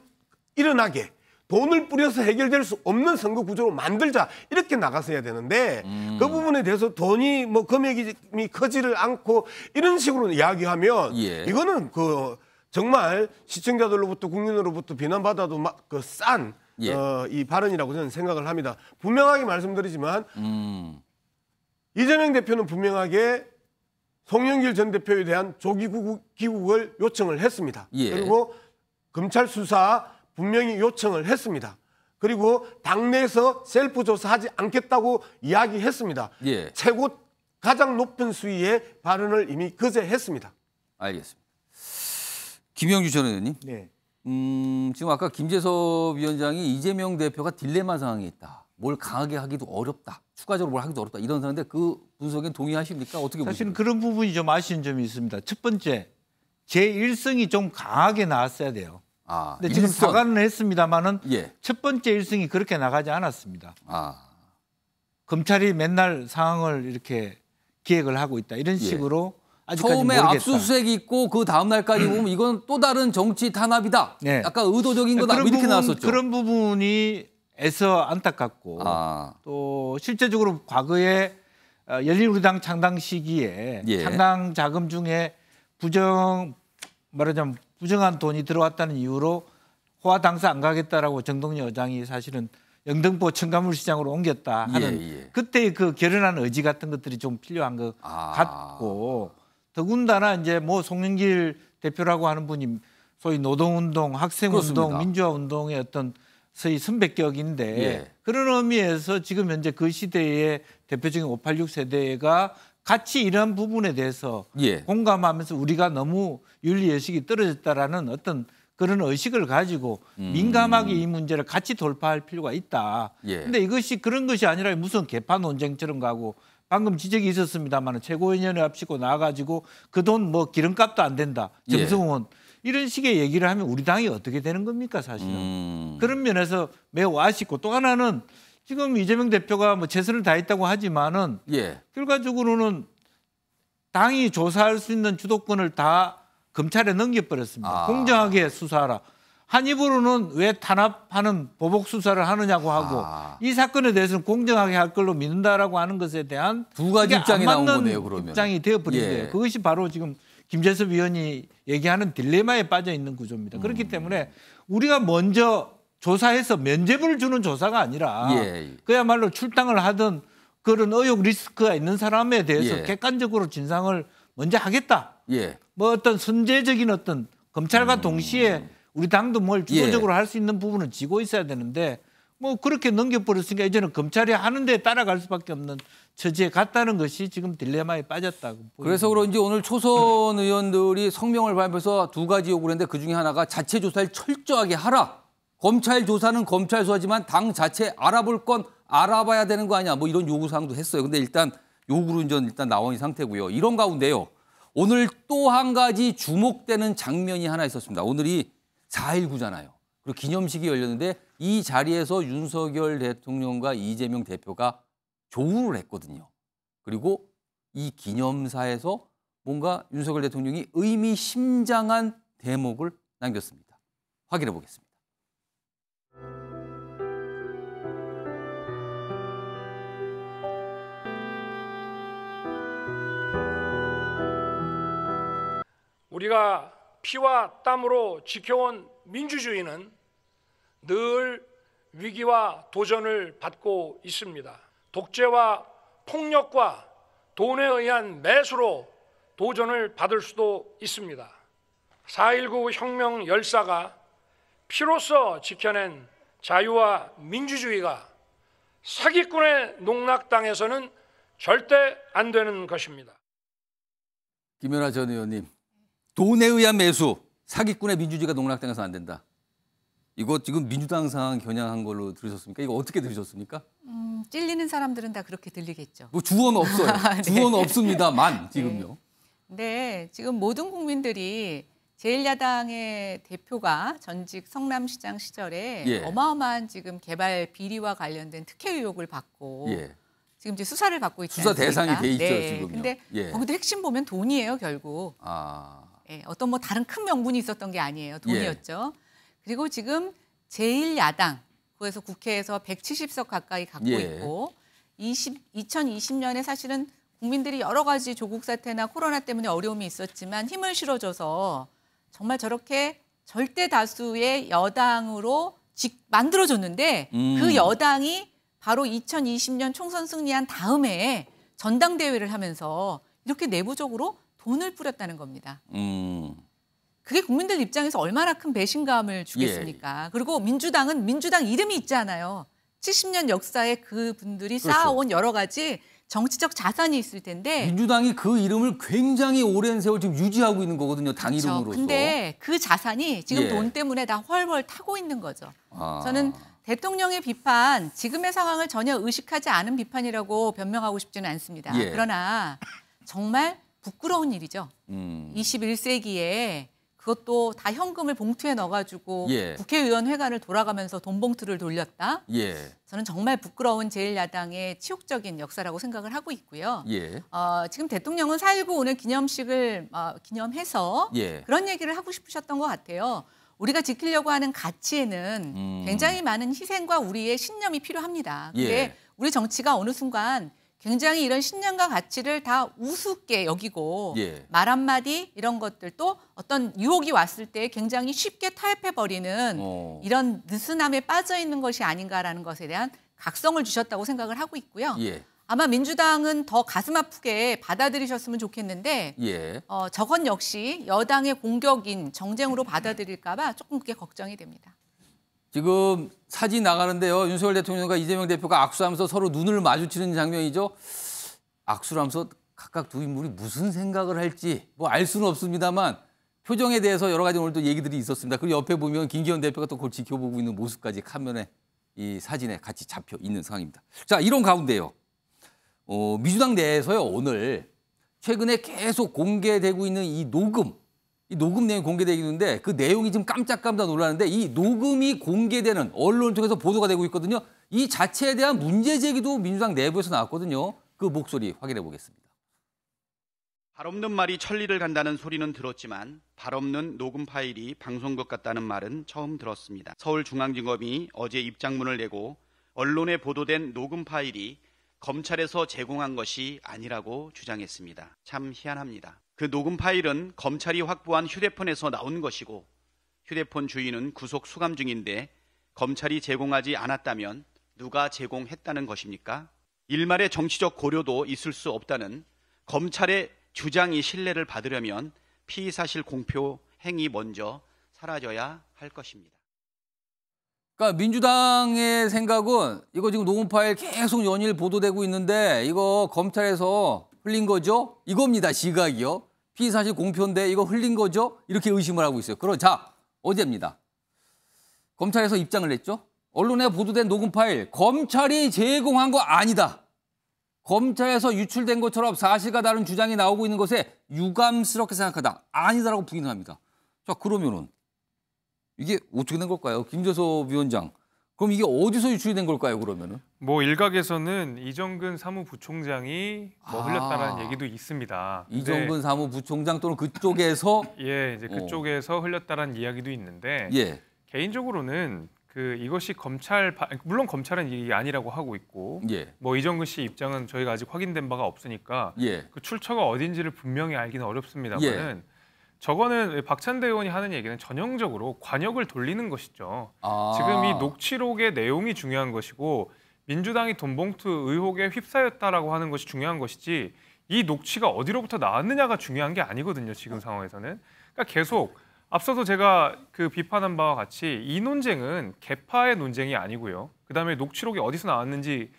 일어나게 돈을 뿌려서 해결될 수 없는 선거 구조로 만들자 이렇게 나가서 해야 되는데 그 부분에 대해서 돈이 뭐 금액이 크지를 않고 이런 식으로 이야기하면 예. 이거는 그 정말 시청자들로부터 국민으로부터 비난받아도 막 그 싼 예. 이 발언이라고 저는 생각을 합니다. 분명하게 말씀드리지만 이재명 대표는 분명하게 송영길 전 대표에 대한 조기 귀국을 요청을 했습니다. 예. 그리고 검찰 수사 분명히 요청을 했습니다. 그리고 당내에서 셀프 조사하지 않겠다고 이야기했습니다. 예. 최고 가장 높은 수위의 발언을 이미 그제 했습니다. 알겠습니다. 김영주 전 의원님. 네. 지금 아까 김재섭 위원장이 이재명 대표가 딜레마 상황에 있다. 뭘 강하게 하기도 어렵다. 추가적으로 뭘 하기도 어렵다. 이런 사람인데 그 분석에 동의하십니까? 어떻게 보십니까? 사실은 그런 부분이 좀 아쉬운 점이 있습니다. 첫 번째, 제1승이 좀 강하게 나왔어야 돼요. 아, 근데 지금 사과는 했습니다마는 예. 첫 번째 1승이 그렇게 나가지 않았습니다. 아. 검찰이 맨날 상황을 이렇게 기획을 하고 있다. 이런 식으로 예. 아직까지 처음에 모르겠다. 압수수색이 있고 그 다음 날까지 보면 이건 또 다른 정치 탄압이다. 네. 약간 의도적인 거다. 이렇게 나왔었죠. 그런 부분이 애써 안타깝고 또 실제적으로 과거에 열린우리당 창당 시기에 예. 창당 자금 중에 말하자면 부정한 돈이 들어왔다는 이유로 호화 당사 안 가겠다라고 정동영 의장이 사실은 영등포 청가물 시장으로 옮겼다 하는 그때의 그 결연한 의지 같은 것들이 좀 필요한 것 같고 더군다나 이제 뭐 송영길 대표라고 하는 분이 소위 노동운동, 학생운동, 그렇습니다. 민주화운동의 어떤 소위 선배격인데 예. 그런 의미에서 지금 현재 그 시대의 대표적인 586 세대가 같이 이런 부분에 대해서 예. 공감하면서 우리가 너무 윤리의식이 떨어졌다라는 어떤 그런 의식을 가지고 민감하게 이 문제를 같이 돌파할 필요가 있다. 그런데 예. 이것이 그런 것이 아니라 무슨 개파 논쟁처럼 가고 방금 지적이 있었습니다만 최고위원회 합치고 나와가지고 그 돈 뭐 기름값도 안 된다. 정승원. 예. 이런 식의 얘기를 하면 우리 당이 어떻게 되는 겁니까 사실은. 그런 면에서 매우 아쉽고 또 하나는 지금 이재명 대표가 뭐 최선을 다했다고 하지만은 예. 결과적으로는 당이 조사할 수 있는 주도권을 다 검찰에 넘겨버렸습니다. 공정하게 수사하라. 한 입으로는 왜 탄압하는 보복 수사를 하느냐고 하고 이 사건에 대해서는 공정하게 할 걸로 믿는다라고 하는 것에 대한 두 가지 입장이 나온 거네요. 그러면 입장이 되어버린데요. 예. 그것이 바로 지금 김재섭 위원이 얘기하는 딜레마에 빠져 있는 구조입니다. 그렇기 때문에 우리가 먼저 조사해서 면죄부를 주는 조사가 아니라 예. 그야말로 출당을 하든 그런 의혹 리스크가 있는 사람에 대해서 예. 객관적으로 진상을 먼저 하겠다. 예. 뭐 어떤 선제적인 어떤 검찰과 동시에 우리 당도 뭘 주도적으로 예. 할 수 있는 부분을 쥐고 있어야 되는데 뭐 그렇게 넘겨버렸으니까 이제는 검찰이 하는 데 따라갈 수밖에 없는 처지에 갔다는 것이 지금 딜레마에 빠졌다고 보입니다. 그래서 그런지 오늘 초선 의원들이 성명을 발표해서 두 가지 요구를 했는데 그중에 하나가 자체 조사를 철저하게 하라. 검찰 조사는 검찰 수사지만 당 자체 알아볼 건 알아봐야 되는 거 아니야. 뭐 이런 요구사항도 했어요. 근데 일단 요구는 일단 나온 상태고요. 이런 가운데요. 오늘 또 한 가지 주목되는 장면이 하나 있었습니다. 오늘이 4.19잖아요. 그리고 기념식이 열렸는데 이 자리에서 윤석열 대통령과 이재명 대표가 조우를 했거든요. 그리고 이 기념사에서 뭔가 윤석열 대통령이 의미심장한 대목을 남겼습니다. 확인해 보겠습니다. 우리가 피와 땀으로 지켜온 민주주의는 늘 위기와 도전을 받고 있습니다. 독재와 폭력과 돈에 의한 매수로 도전을 받을 수도 있습니다. 4.19 혁명 열사가 피로써 지켜낸 자유와 민주주의가 사기꾼의 농락당에서는 절대 안 되는 것입니다. 김현아 전 의원님. 돈에 의한 매수, 사기꾼의 민주주의가 농락당해서 안 된다. 이거 지금 민주당 상황 겨냥한 걸로 들으셨습니까? 이거 어떻게 들으셨습니까? 찔리는 사람들은 다 그렇게 들리겠죠. 뭐 주원 없어요. 네. 주원 없습니다만 지금요. 네. 네, 지금 모든 국민들이 제1야당의 대표가 전직 성남시장 시절에 예. 어마어마한 지금 개발 비리와 관련된 특혜 의혹을 받고 예. 지금 이제 수사를 받고 있지 않습니까? 수사 대상이 돼 있죠, 네. 지금요. 근데 예. 거기도 핵심 보면 돈이에요, 결국. 예, 어떤 뭐 다른 큰 명분이 있었던 게 아니에요. 돈이었죠. 예. 그리고 지금 제1야당, 그래서 국회에서 170석 가까이 갖고 예. 있고 2020년에 사실은 국민들이 여러 가지 조국 사태나 코로나 때문에 어려움이 있었지만 힘을 실어줘서 정말 저렇게 절대 다수의 여당으로 만들어줬는데 그 여당이 바로 2020년 총선 승리한 다음에 전당대회를 하면서 이렇게 내부적으로 돈을 뿌렸다는 겁니다. 그게 국민들 입장에서 얼마나 큰 배신감을 주겠습니까? 예. 그리고 민주당은 민주당 이름이 있잖아요. 70년 역사에 그분들이 그렇죠. 쌓아온 여러 가지 정치적 자산이 있을 텐데 민주당이 그 이름을 굉장히 오랜 세월 지금 유지하고 있는 거거든요. 당 그렇죠. 이름으로서. 근데 그 자산이 지금 예. 돈 때문에 다 훨훨 타고 있는 거죠. 저는 대통령의 비판, 지금의 상황을 전혀 의식하지 않은 비판이라고 변명하고 싶지는 않습니다. 예. 그러나 정말 부끄러운 일이죠. 21세기에 그것도 다 현금을 봉투에 넣어가지고 예. 국회의원회관을 돌아가면서 돈 봉투를 돌렸다. 예. 저는 정말 부끄러운 제1야당의 치욕적인 역사라고 생각을 하고 있고요. 예. 지금 대통령은 4.19 오늘 기념식을 기념해서 예. 그런 얘기를 하고 싶으셨던 것 같아요. 우리가 지키려고 하는 가치에는 굉장히 많은 희생과 우리의 신념이 필요합니다. 그런데 예. 우리 정치가 어느 순간 굉장히 이런 신념과 가치를 다 우습게 여기고 예. 말 한마디 이런 것들도 어떤 유혹이 왔을 때 굉장히 쉽게 타협해버리는 이런 느슨함에 빠져 있는 것이 아닌가라는 것에 대한 각성을 주셨다고 생각을 하고 있고요. 예. 아마 민주당은 더 가슴 아프게 받아들이셨으면 좋겠는데 예. 저건 역시 여당의 공격인 정쟁으로 받아들일까 봐 조금 그게 걱정이 됩니다. 지금 사진 나가는데요. 윤석열 대통령과 이재명 대표가 악수하면서 서로 눈을 마주치는 장면이죠. 악수를 하면서 각각 두 인물이 무슨 생각을 할지 뭐 알 수는 없습니다만 표정에 대해서 여러 가지 오늘도 얘기들이 있었습니다. 그리고 옆에 보면 김기현 대표가 또 그걸 지켜보고 있는 모습까지 카메라에 이 사진에 같이 잡혀 있는 상황입니다. 자, 이런 가운데요. 민주당 내에서요. 오늘 최근에 계속 공개되고 있는 이 녹음 내용이 공개되는데 그 내용이 지금 깜짝깜짝 놀라는데 이 녹음이 공개되는 언론을 통해서 보도가 되고 있거든요. 이 자체에 대한 문제 제기도 민주당 내부에서 나왔거든요. 그 목소리 확인해 보겠습니다. 발 없는 말이 천리를 간다는 소리는 들었지만 발 없는 녹음 파일이 방송국 같다는 말은 처음 들었습니다. 서울중앙지검이 어제 입장문을 내고 언론에 보도된 녹음 파일이 검찰에서 제공한 것이 아니라고 주장했습니다. 참 희한합니다. 그 녹음 파일은 검찰이 확보한 휴대폰에서 나온 것이고 휴대폰 주인은 구속 수감 중인데 검찰이 제공하지 않았다면 누가 제공했다는 것입니까? 일말의 정치적 고려도 있을 수 없다는 검찰의 주장이 신뢰를 받으려면 피의사실 공표 행위 먼저 사라져야 할 것입니다. 그러니까 민주당의 생각은 이거 지금 녹음 파일 계속 연일 보도되고 있는데 이거 검찰에서 흘린 거죠? 이겁니다, 시각이요. 피의사실 공표인데 이거 흘린 거죠? 이렇게 의심을 하고 있어요. 그러자 어제입니다. 검찰에서 입장을 냈죠. 언론에 보도된 녹음 파일, 검찰이 제공한 거 아니다. 검찰에서 유출된 것처럼 사실과 다른 주장이 나오고 있는 것에 유감스럽게 생각하다. 아니다라고 부인합니다. 자, 그러면은 이게 어떻게 된 걸까요? 김재섭 위원장. 그럼 이게 어디서 유출이 된 걸까요, 그러면은? 뭐 일각에서는 이정근 사무부총장이 뭐 흘렸다는 얘기도 있습니다. 이정근 사무부총장 또는 그쪽에서 예, 이제 그쪽에서 흘렸다는 이야기도 있는데 예. 개인적으로는 그 이것이 검찰 물론 검찰은 이게 아니라고 하고 있고 예. 뭐 이정근 씨 입장은 저희가 아직 확인된 바가 없으니까 예. 그 출처가 어딘지를 분명히 알기는 어렵습니다만은 예. 저거는 박찬대 의원이 하는 얘기는 전형적으로 관역을 돌리는 것이죠. 아. 지금 이 녹취록의 내용이 중요한 것이고 민주당이 돈봉투 의혹에 휩싸였다라고 하는 것이 중요한 것이지 이 녹취가 어디로부터 나왔느냐가 중요한 게 아니거든요. 지금 상황에서는 그러니까 계속. 앞서도 제가 그 비판한 바와 같이 이 논쟁은 개파의 논쟁이 아니고요. 그다음에 녹취록이 어디서 나왔는지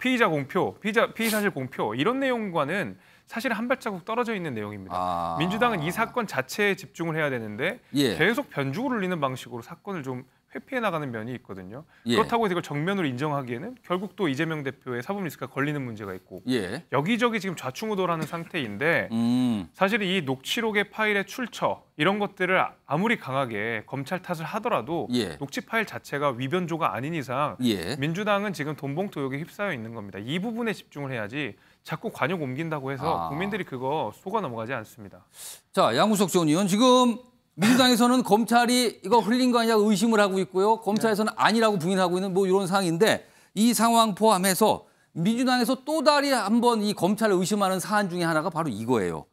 피의자 공표, 피의사실 공표 이런 내용과는 사실 한 발자국 떨어져 있는 내용입니다. 아... 민주당은 이 사건 자체에 집중을 해야 되는데 예. 계속 변죽을 울리는 방식으로 사건을 좀 회피해 나가는 면이 있거든요. 예. 그렇다고 이걸 정면으로 인정하기에는 결국 또 이재명 대표의 사법 리스크가 걸리는 문제가 있고 예. 여기저기 지금 좌충우돌하는 상태인데 사실 이 녹취록의 파일의 출처 이런 것들을 아무리 강하게 검찰 탓을 하더라도 예. 녹취 파일 자체가 위변조가 아닌 이상 예. 민주당은 지금 돈봉투 의혹에 휩싸여 있는 겁니다. 이 부분에 집중을 해야지 자꾸 관역 옮긴다고 해서 국민들이 그거 속아 넘어가지 않습니다. 자, 양문석 전 의원 지금 민주당에서는 검찰이 이거 흘린 거 아니냐고 의심을 하고 있고요. 검찰에서는 아니라고 부인하고 있는 뭐 이런 상황인데 이 상황 포함해서 민주당에서 또 다른 한 번 이 검찰을 의심하는 사안 중에 하나가 바로 이거예요.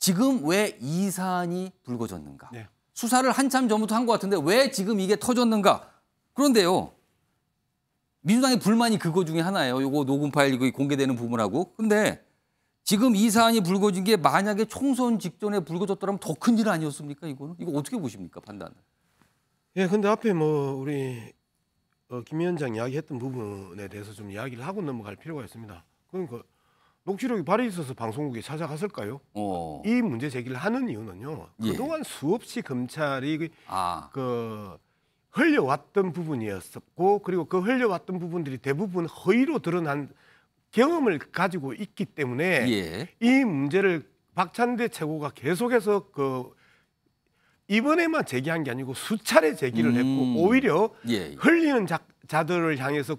지금 왜 이 사안이 불거졌는가. 네. 수사를 한참 전부터 한 것 같은데 왜 지금 이게 터졌는가. 그런데요. 민주당의 불만이 그거 중에 하나예요. 요거 녹음 파일 이거 공개되는 부분하고. 근데 지금 이 사안이 불거진 게 만약에 총선 직전에 불거졌더라면 더 큰 일 아니었습니까? 이거는 이거 어떻게 보십니까? 판단을. 예, 근데 앞에 뭐 우리 김 위원장 이야기했던 부분에 대해서 좀 이야기를 하고 넘어갈 필요가 있습니다. 그러니까 녹취록이 발에 있어서 방송국에 찾아갔을까요? 이 문제 제기를 하는 이유는요. 예. 그동안 수없이 검찰이 그 흘려왔던 부분이었었고 그리고 그 흘려왔던 부분들이 대부분 허위로 드러난 경험을 가지고 있기 때문에 예. 이 문제를 박찬대 최고가 계속해서 그 이번에만 제기한 게 아니고 수차례 제기를 했고 오히려 예. 흘리는 자들을 향해서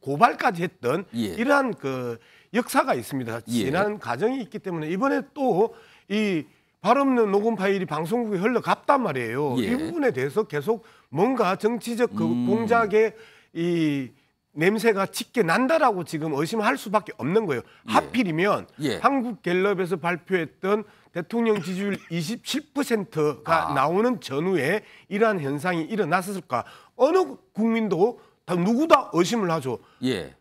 고발까지 했던 예. 이러한 그 역사가 있습니다. 지난 예. 과정이 있기 때문에 이번에 또 이 발 없는 녹음 파일이 방송국에 흘러갔단 말이에요. 예. 이 부분에 대해서 계속 뭔가 정치적 그 공작의 이 냄새가 짙게 난다라고 지금 의심할 수밖에 없는 거예요. 예. 하필이면 예. 한국갤럽에서 발표했던 대통령 지지율 27%가 나오는 전후에 이러한 현상이 일어났을까? 어느 국민도 다 누구다 의심을 하죠. 예.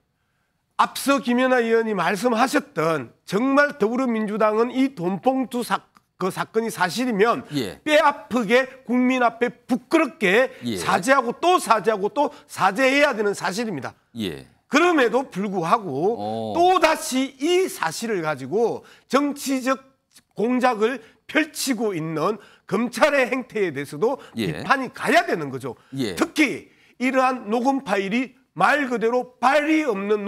앞서 김현아 의원이 말씀하셨던 정말 더불어민주당은 이 돈봉투 사건이 사실이면 예. 뼈 아프게 국민 앞에 부끄럽게 예. 사죄하고 또 사죄하고 또 사죄해야 되는 사실입니다. 예. 그럼에도 불구하고 또다시 이 사실을 가지고 정치적 공작을 펼치고 있는 검찰의 행태에 대해서도 예. 비판이 가야 되는 거죠. 예. 특히 이러한 녹음 파일이 말 그대로 발이 없는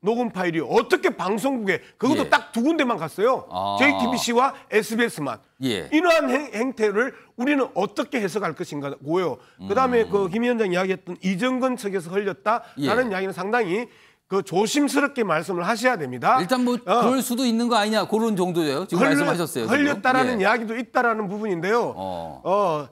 녹음 파일이 어떻게 방송국에 그것도 예. 딱 두 군데만 갔어요. JTBC와 SBS만. 예. 이러한 행태를 우리는 어떻게 해석할 것인가고요. 그다음에 그 김 위원장 이야기했던 이정근 측에서 흘렸다라는 예. 이야기는 상당히 그 조심스럽게 말씀을 하셔야 됩니다. 일단 뭐 그럴 수도 있는 거 아니냐 그런 정도예요. 지금 말씀하셨어요. 흘렸다라는 예. 이야기도 있다라는 부분인데요.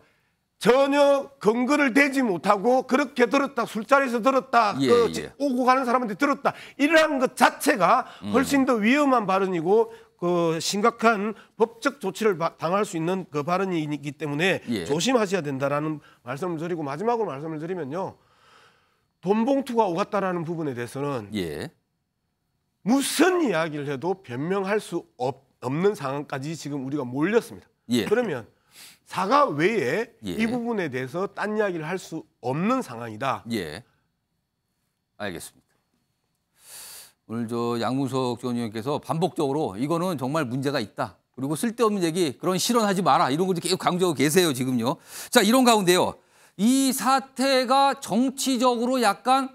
전혀 근거를 대지 못하고 그렇게 들었다, 술자리에서 들었다, 예, 그 예. 오고 가는 사람한테 들었다. 이러한 것 자체가 훨씬 더 위험한 발언이고 그 심각한 법적 조치를 당할 수 있는 그 발언이기 때문에 예. 조심하셔야 된다라는 말씀을 드리고 마지막으로 말씀을 드리면요. 돈봉투가 오갔다라는 부분에 대해서는 예. 무슨 이야기를 해도 변명할 수 없는 상황까지 지금 우리가 몰렸습니다. 예. 그러면 사과 외에 예. 이 부분에 대해서 딴 이야기를 할 수 없는 상황이다. 예, 알겠습니다. 오늘 저 양문석 전 의원께서 반복적으로 이거는 정말 문제가 있다. 그리고 쓸데없는 얘기, 그런 실언하지 마라. 이런 것도 계속 강조하고 계세요, 지금요. 자, 이런 가운데요. 이 사태가 정치적으로 약간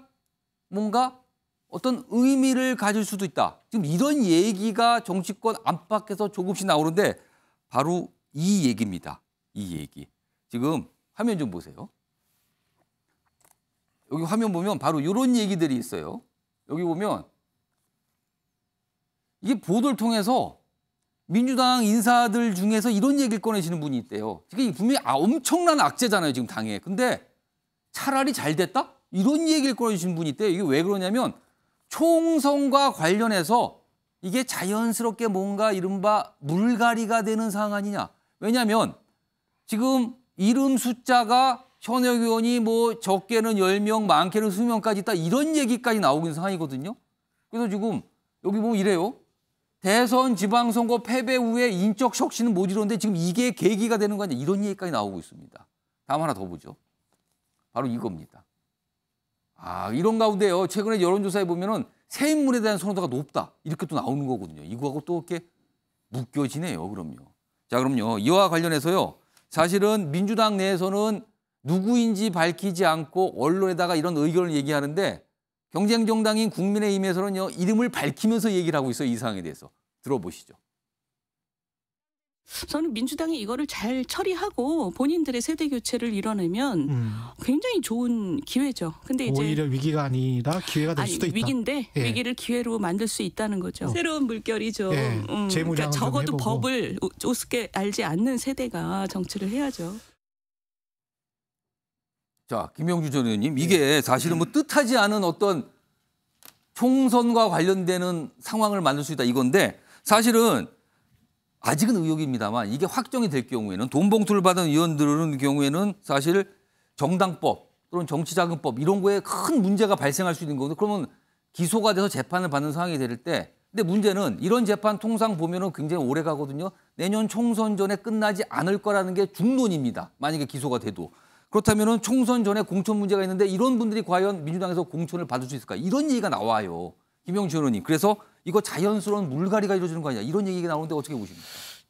뭔가 어떤 의미를 가질 수도 있다. 지금 이런 얘기가 정치권 안팎에서 조금씩 나오는데 바로 이 얘기입니다. 이 얘기. 지금 화면 좀 보세요. 여기 화면 보면 바로 이런 얘기들이 있어요. 여기 보면 이게 보도를 통해서 민주당 인사들 중에서 이런 얘기를 꺼내시는 분이 있대요. 이게 분명히 엄청난 악재잖아요, 지금 당에. 근데 차라리 잘 됐다? 이런 얘기를 꺼내시는 분이 있대요. 이게 왜 그러냐면 총선과 관련해서 이게 자연스럽게 뭔가 이른바 물갈이가 되는 상황 아니냐. 왜냐하면 지금 이름 숫자가 현역 의원이 뭐 적게는 10명, 많게는 수명까지 있다. 이런 얘기까지 나오고 있는 상황이거든요. 그래서 지금 여기 보면 이래요. 대선 지방선거 패배 후에 인적 혁신은 못 이뤘는데 지금 이게 계기가 되는 거 아니냐 이런 얘기까지 나오고 있습니다. 다음 하나 더 보죠. 바로 이겁니다. 아 이런 가운데요. 최근에 여론조사에 보면은 새 인물에 대한 선호도가 높다. 이렇게 또 나오는 거거든요. 이거하고 또 이렇게 묶여지네요. 그럼요. 자 그럼요. 이와 관련해서요. 사실은 민주당 내에서는 누구인지 밝히지 않고 언론에다가 이런 의견을 얘기하는데 경쟁 정당인 국민의힘에서는요, 이름을 밝히면서 얘기를 하고 있어요, 이 상황에 대해서. 들어보시죠. 저는 민주당이 이거를 잘 처리하고 본인들의 세대 교체를 이뤄내면 굉장히 좋은 기회죠. 근데 이제 오히려 위기가 아니라 기회가 될 수도 있다. 위기인데 예. 위기를 기회로 만들 수 있다는 거죠. 새로운 물결이죠. 예. 그러니까 적어도 해보고. 법을 우습게 알지 않는 세대가 정치를 해야죠. 자, 김영주 전 의원님, 이게 사실은 뭐 뜻하지 않은 어떤 총선과 관련되는 상황을 만들 수 있다 이건데 사실은 아직은 의혹입니다만 이게 확정이 될 경우에는 돈 봉투를 받은 의원들은 경우에는 사실 정당법 또는 정치자금법 이런 거에 큰 문제가 발생할 수 있는 거거든요. 그러면 기소가 돼서 재판을 받는 상황이 될 때 근데 문제는 이런 재판 통상 보면은 굉장히 오래 가거든요. 내년 총선 전에 끝나지 않을 거라는 게 중론입니다. 만약에 기소가 돼도. 그렇다면 총선 전에 공천 문제가 있는데 이런 분들이 과연 민주당에서 공천을 받을 수 있을까? 이런 얘기가 나와요. 김영주 의원님. 그래서 이거 자연스러운 물갈이가 이루어지는 거 아니냐. 이런 얘기가 나오는데 어떻게 보십니까?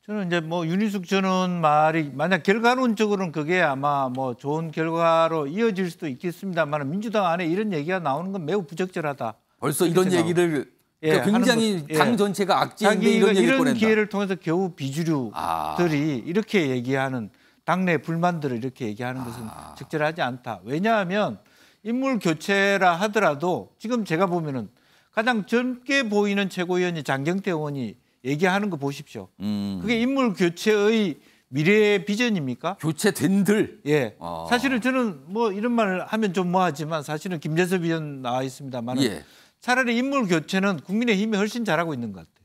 저는 이제 뭐 윤희숙 저는 말이 만약 결과론적으로는 그게 아마 뭐 좋은 결과로 이어질 수도 있겠습니다만 민주당 안에 이런 얘기가 나오는 건 매우 부적절하다. 벌써 이런 얘기를 그러니까 예, 굉장히 것, 당 전체가 악재인데 이런 기회를 통해서 겨우 비주류들이 이렇게 얘기하는 당내 불만들을 이렇게 얘기하는 것은 적절하지 않다. 왜냐하면 인물 교체라 하더라도 지금 제가 보면은 가장 젊게 보이는 최고위원이 장경태 의원이 얘기하는 거 보십시오. 그게 인물 교체의 미래의 비전입니까? 교체된들. 예. 사실은 저는 뭐 이런 말을 하면 좀 뭐하지만 사실은 김재섭 의원 나와 있습니다만 예. 차라리 인물 교체는 국민의힘이 훨씬 잘하고 있는 것 같아요.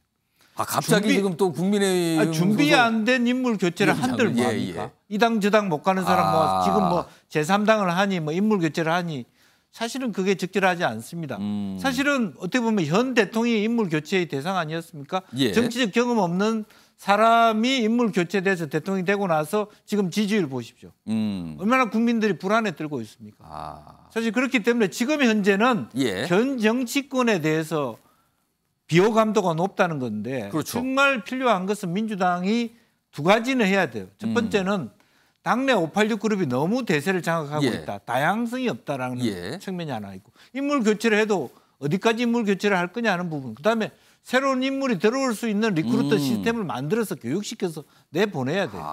아 갑자기 지금 또 국민의힘 준비 안 된 인물 교체를 한들 뭐 합니까? 예, 예. 이 당 저 당 못 가는 사람 뭐 지금 뭐 제3당을 하니 뭐 인물 교체를 하니 사실은 그게 적절하지 않습니다. 사실은 어떻게 보면 현 대통령이 인물 교체의 대상 아니었습니까? 예. 정치적 경험 없는 사람이 인물 교체돼서 대통령이 되고 나서 지금 지지율 보십시오. 얼마나 국민들이 불안에 떨고 있습니까? 사실 그렇기 때문에 지금 현재는 예. 현 정치권에 대해서 비호감도가 높다는 건데 그렇죠. 정말 필요한 것은 민주당이 두 가지는 해야 돼요. 첫 번째는 당내 586 그룹이 너무 대세를 장악하고 예. 있다. 다양성이 없다라는 예. 측면이 하나 있고 인물 교체를 해도 어디까지 인물 교체를 할 거냐 하는 부분. 그다음에 새로운 인물이 들어올 수 있는 리크루터 시스템을 만들어서 교육시켜서 내보내야 돼요.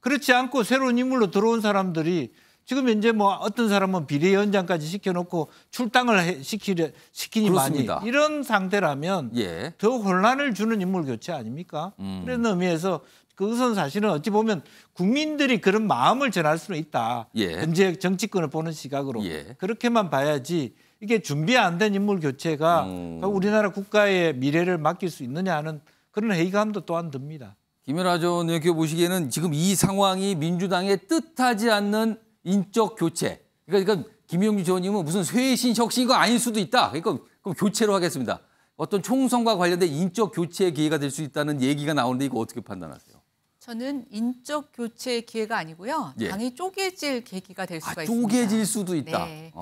그렇지 않고 새로운 인물로 들어온 사람들이 지금 현재 뭐 어떤 사람은 비례위원장까지 시켜놓고 출당을 시키니만이 이런 상태라면 예. 더 혼란을 주는 인물 교체 아닙니까? 그런 의미에서 그것은 사실은 어찌 보면 국민들이 그런 마음을 전할 수는 있다. 예. 현재 정치권을 보는 시각으로 예. 그렇게만 봐야지 이게 준비 안 된 인물 교체가 우리나라 국가의 미래를 맡길 수 있느냐 하는 그런 회의감도 또한 듭니다. 김현아 전 의원께서 보시기에는 지금 이 상황이 민주당의 뜻하지 않는 인적 교체. 그러니까 김용주 전 의원님은 무슨 쇄신 혁신이 아닐 수도 있다. 그러니까 그럼 교체로 하겠습니다. 어떤 총선과 관련된 인적 교체의 기회가 될 수 있다는 얘기가 나오는데 이거 어떻게 판단하세요? 저는 인적 교체의 기회가 아니고요. 예. 당이 쪼개질 계기가 될 수가 있습니다. 쪼개질 수도 있다. 네.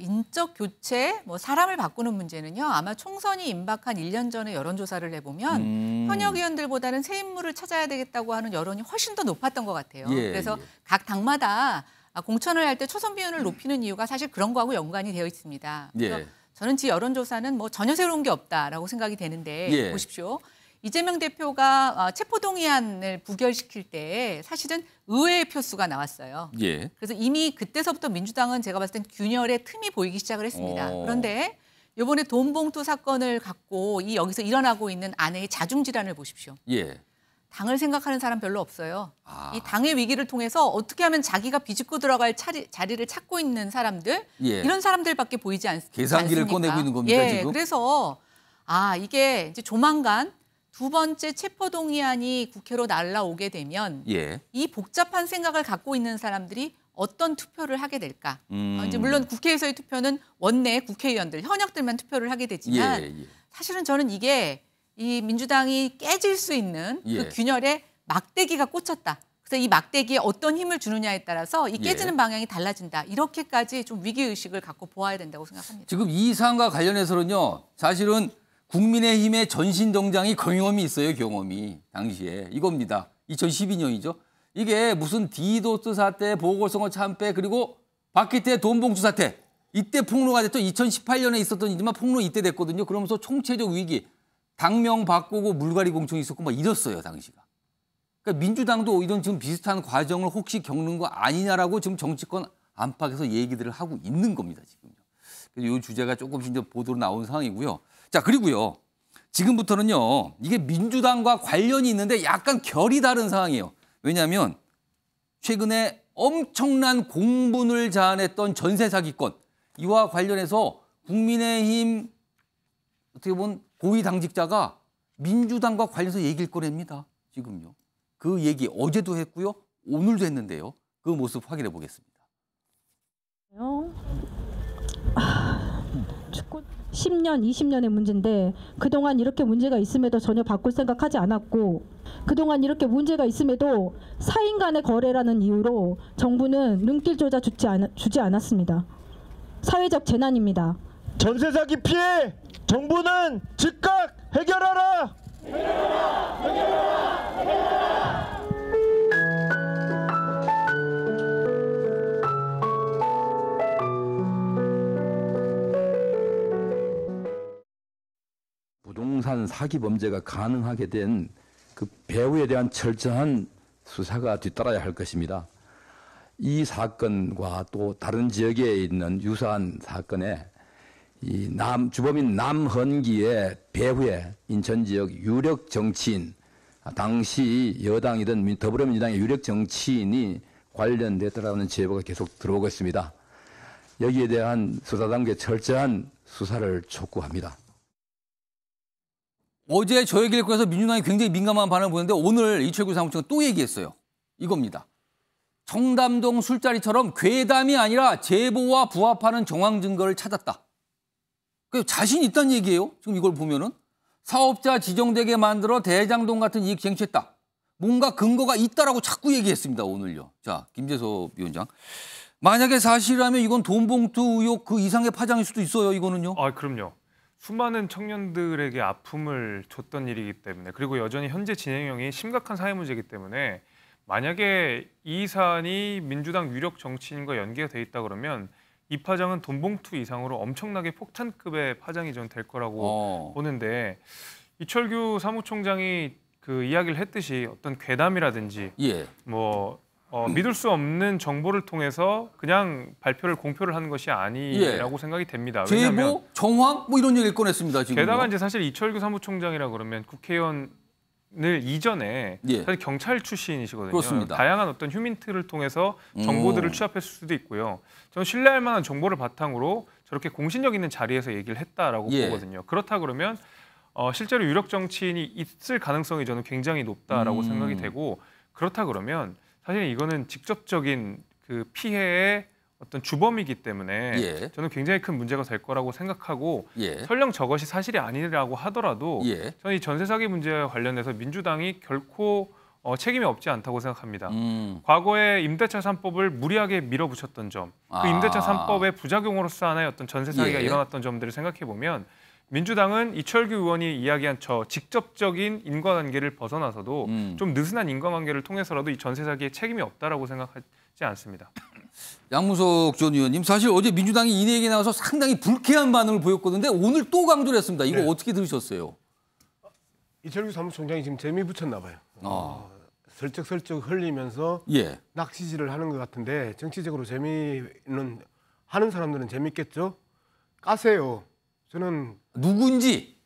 인적 교체, 뭐 사람을 바꾸는 문제는요. 아마 총선이 임박한 1년 전에 여론조사를 해보면 현역 의원들보다는 새 인물을 찾아야 되겠다고 하는 여론이 훨씬 더 높았던 것 같아요. 예, 그래서 예. 각 당마다 공천을 할 때 초선 비율을 높이는 이유가 사실 그런 거하고 연관이 되어 있습니다. 예. 저는 지 여론조사는 뭐 전혀 새로운 게 없다라고 생각이 되는데 예. 보십시오. 이재명 대표가 체포동의안을 부결시킬 때 사실은 의회의 표수가 나왔어요. 예. 그래서 이미 그때서부터 민주당은 제가 봤을 땐 균열의 틈이 보이기 시작을 했습니다. 그런데 이번에 돈봉투 사건을 갖고 이 여기서 일어나고 있는 안의 자중질환을 보십시오. 예. 당을 생각하는 사람 별로 없어요. 아. 이 당의 위기를 통해서 어떻게 하면 자기가 비집고 들어갈 자리를 찾고 있는 사람들, 예. 이런 사람들밖에 보이지 않습니다. 계산기를 꺼내고 있는 겁니다, 예. 지금? 그래서 이게 이제 조만간 두 번째 체포동의안이 국회로 날라오게 되면 예. 이 복잡한 생각을 갖고 있는 사람들이 어떤 투표를 하게 될까. 이제 물론 국회에서의 투표는 원내 국회의원들, 현역들만 투표를 하게 되지만 예. 사실은 저는 이게 이 민주당이 깨질 수 있는 예. 그 균열에 막대기가 꽂혔다. 그래서 이 막대기에 어떤 힘을 주느냐에 따라서 이 깨지는 예. 방향이 달라진다. 이렇게까지 좀 위기의식을 갖고 보아야 된다고 생각합니다. 지금 이 사안과 관련해서는요. 사실은 국민의힘의 전신동장이 경험이 있어요, 경험이. 당시에. 이겁니다. 2012년이죠. 이게 무슨 디도스 사태, 보궐선거 참패, 그리고 박기태 돈봉투 사태. 이때 폭로가 됐죠. 2018년에 있었던 일이지만 폭로 이때 됐거든요. 그러면서 총체적 위기. 당명 바꾸고 물갈이 공천이 있었고 막 이랬어요, 당시가. 그러니까 민주당도 이런 지금 비슷한 과정을 혹시 겪는 거 아니냐라고 지금 정치권 안팎에서 얘기들을 하고 있는 겁니다, 지금요. 그래서 이 주제가 조금씩 이제 보도로 나온 상황이고요. 자, 그리고요. 지금부터는요. 이게 민주당과 관련이 있는데 약간 결이 다른 상황이에요. 왜냐하면 최근에 엄청난 공분을 자아냈던 전세 사기권. 이와 관련해서 국민의힘 어떻게 보면 고위 당직자가 민주당과 관련해서 얘기를 꺼냅니다. 지금요. 그 얘기 어제도 했고요. 오늘도 했는데요. 그 모습 확인해 보겠습니다. 축구 10년, 20년의 문제인데 그동안 이렇게 문제가 있음에도 전혀 바꿀 생각하지 않았고 그동안 이렇게 문제가 있음에도 사인 간의 거래라는 이유로 정부는 눈길조차 주지 않았습니다. 사회적 재난입니다. 전세 사기 피해 정부는 즉각 해결하라! 해결하라! 해결하라! 해결하라! 부동산 사기 범죄가 가능하게 된 그 배후에 대한 철저한 수사가 뒤따라야 할 것입니다. 이 사건과 또 다른 지역에 있는 유사한 사건에 이 주범인 남헌기의 배후에 인천 지역 유력 정치인, 당시 여당이던 더불어민주당의 유력 정치인이 관련됐다라는 제보가 계속 들어오고 있습니다. 여기에 대한 수사 단계 철저한 수사를 촉구합니다. 어제 저 얘기를 꺼내서 민주당이 굉장히 민감한 반응을 보였는데 오늘 이철규 사무총장은 또 얘기했어요. 이겁니다. 청담동 술자리처럼 괴담이 아니라 제보와 부합하는 정황 증거를 찾았다. 그러니까 자신 있다는 얘기예요. 지금 이걸 보면은. 사업자 지정되게 만들어 대장동 같은 이익 쟁취했다. 뭔가 근거가 있다라고 자꾸 얘기했습니다. 오늘요. 자, 김재섭 위원장. 만약에 사실이라면 이건 돈봉투 의혹 그 이상의 파장일 수도 있어요. 이거는요. 그럼요. 수많은 청년들에게 아픔을 줬던 일이기 때문에 그리고 여전히 현재 진행형이 심각한 사회 문제이기 때문에 만약에 이 사안이 민주당 유력 정치인과 연계가 돼 있다 그러면 이 파장은 돈봉투 이상으로 엄청나게 폭탄급의 파장이 전 될 거라고 보는데 이철규 사무총장이 그 이야기를 했듯이 어떤 괴담이라든지 예. 뭐 믿을 수 없는 정보를 통해서 그냥 발표를 공표를 하는 것이 아니라고 생각이 됩니다. 왜냐하면 제보, 정황 뭐 이런 얘기를 꺼냈습니다. 지금 게다가 이제 사실 이철규 사무총장이라 그러면 국회의원을 이전에 사실 경찰 출신이시거든요. 그렇습니다. 다양한 어떤 휴민트를 통해서 정보들을 취합했을 수도 있고요. 저는 신뢰할 만한 정보를 바탕으로 저렇게 공신력 있는 자리에서 얘기를 했다라고 보거든요. 그렇다 그러면 실제로 유력 정치인이 있을 가능성이 저는 굉장히 높다라고 생각이 되고, 그렇다 그러면 사실 이거는 직접적인 그 피해의 어떤 주범이기 때문에 저는 굉장히 큰 문제가 될 거라고 생각하고, 설령 저것이 사실이 아니라고 하더라도 저는 이 전세 사기 문제와 관련해서 민주당이 결코 책임이 없지 않다고 생각합니다. 과거에 임대차 3법을 무리하게 밀어붙였던 점, 그 임대차 3법의 부작용으로서 하나의 어떤 전세 사기가 일어났던 점들을 생각해 보면 민주당은 이철규 의원이 이야기한 저 직접적인 인과관계를 벗어나서도 좀 느슨한 인과관계를 통해서라도 이 전세 사기에 책임이 없다라고 생각하지 않습니다. 양문석 전 의원님, 사실 어제 민주당이 이 얘기 나와서 상당히 불쾌한 반응을 보였거든요. 오늘 또 강조를 했습니다. 이거 어떻게 들으셨어요? 이철규 사무총장이 지금 재미 붙였나 봐요. 설쩍설쩍 흘리면서 낚시질을 하는 것 같은데, 정치적으로 재미는 하는 사람들은 재밌겠죠? 까세요. 저는 누군지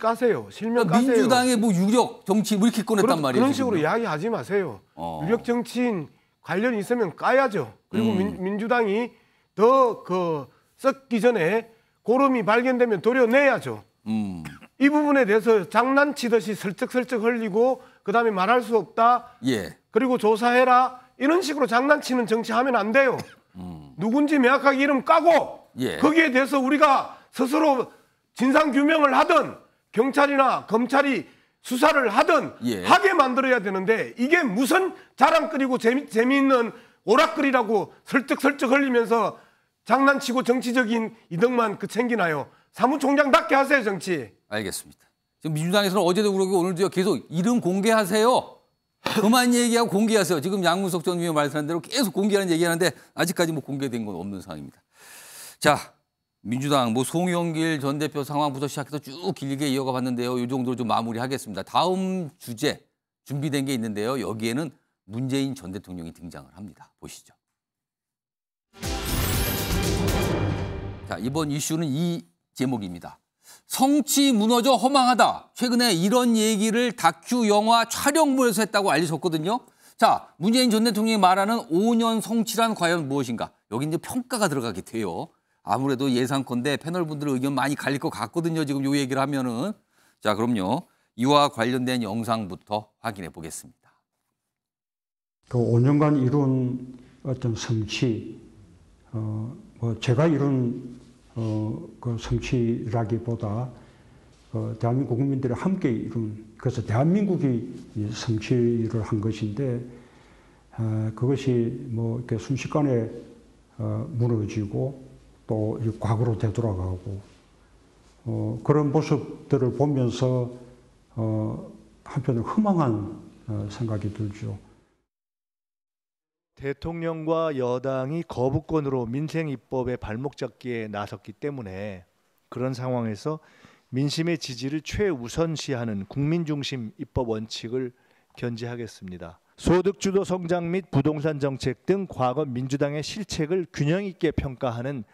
까세요. 실명 까세요. 민주당의 뭐 유력 정치인 뭐 이렇게 꺼냈단 말이에요. 그런 식으로 이야기하지 마세요. 유력 정치인 관련이 있으면 까야죠. 그리고 민주당이 더 썩기 전에 고름이 발견되면 도려내야죠. 이 부분에 대해서 장난치듯이 슬쩍슬쩍 흘리고 그다음에 말할 수 없다. 그리고 조사해라. 이런 식으로 장난치는 정치하면 안 돼요. 누군지 명확하게 이름 까고 거기에 대해서 우리가 스스로 진상규명을 하든 경찰이나 검찰이 수사를 하든 하게 만들어야 되는데, 이게 무슨 자랑거리고 재미있는 오락거리라고 설득 흘리면서 장난치고 정치적인 이득만 챙기나요. 사무총장답게 하세요, 정치. 알겠습니다. 지금 민주당에서는 어제도 그러고 오늘도 계속 이름 공개하세요. 그만 얘기하고 공개하세요. 지금 양문석 전 의원 말씀한 대로 계속 공개하는 얘기하는데 아직까지 뭐 공개된 건 없는 상황입니다. 자. 민주당 뭐 송영길 전 대표 상황부터 시작해서 쭉 길게 이어가 봤는데요. 이 정도로 좀 마무리하겠습니다. 다음 주제 준비된 게 있는데요. 여기에는 문재인 전 대통령이 등장을 합니다. 보시죠. 자, 이번 이슈는 이 제목입니다. 성치 무너져 허망하다. 최근에 이런 얘기를 다큐 영화 촬영물에서 했다고 알려졌거든요. 자, 문재인 전 대통령이 말하는 5년 성취란 과연 무엇인가. 여기 이제 평가가 들어가게 돼요. 아무래도 예상컨대 패널분들 의견 많이 갈릴 것 같거든요. 지금 요 얘기를 하면은. 자, 그럼요. 이와 관련된 영상부터 확인해 보겠습니다. 그 5년간 이룬 어떤 성취, 뭐 제가 이룬 그 성취라기보다 대한민국 국민들이 함께 이룬, 그래서 대한민국이 성취를 한 것인데, 그것이 뭐 이렇게 순식간에 무너지고 또 과거로 되돌아가고 그런 모습들을 보면서 한편으로 허망한 생각이 들죠. 대통령과 여당이 거부권으로 민생 입법에 발목 잡기에 나섰기 때문에 그런 상황에서 민심의 지지를 최우선시하는 국민 중심 입법 원칙을 견지하겠습니다. 소득주도 성장 및 부동산 정책 등 과거 민주당의 실책을 균형 있게 평가하는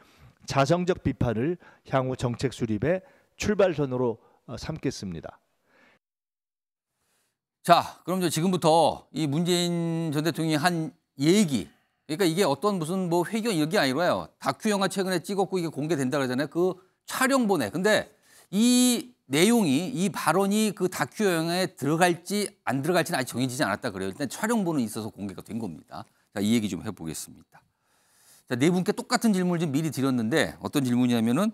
자성적 비판을 향후 정책 수립의 출발선으로 삼겠습니다. 자, 그럼 지금부터 이 문재인 전 대통령이 한 얘기, 그러니까 이게 어떤 무슨 뭐 회견 이런 게 아니라요. 다큐 영화 최근에 찍었고 이게 공개된다 그러잖아요. 그 촬영본에. 근데 이 내용이, 이 발언이 그 다큐 영화에 들어갈지 안 들어갈지는 아직 정해지지 않았다 그래요. 일단 촬영본은 있어서 공개가 된 겁니다. 자, 이 얘기 좀 해보겠습니다. 자, 네 분께 똑같은 질문을 좀 미리 드렸는데 어떤 질문이냐면은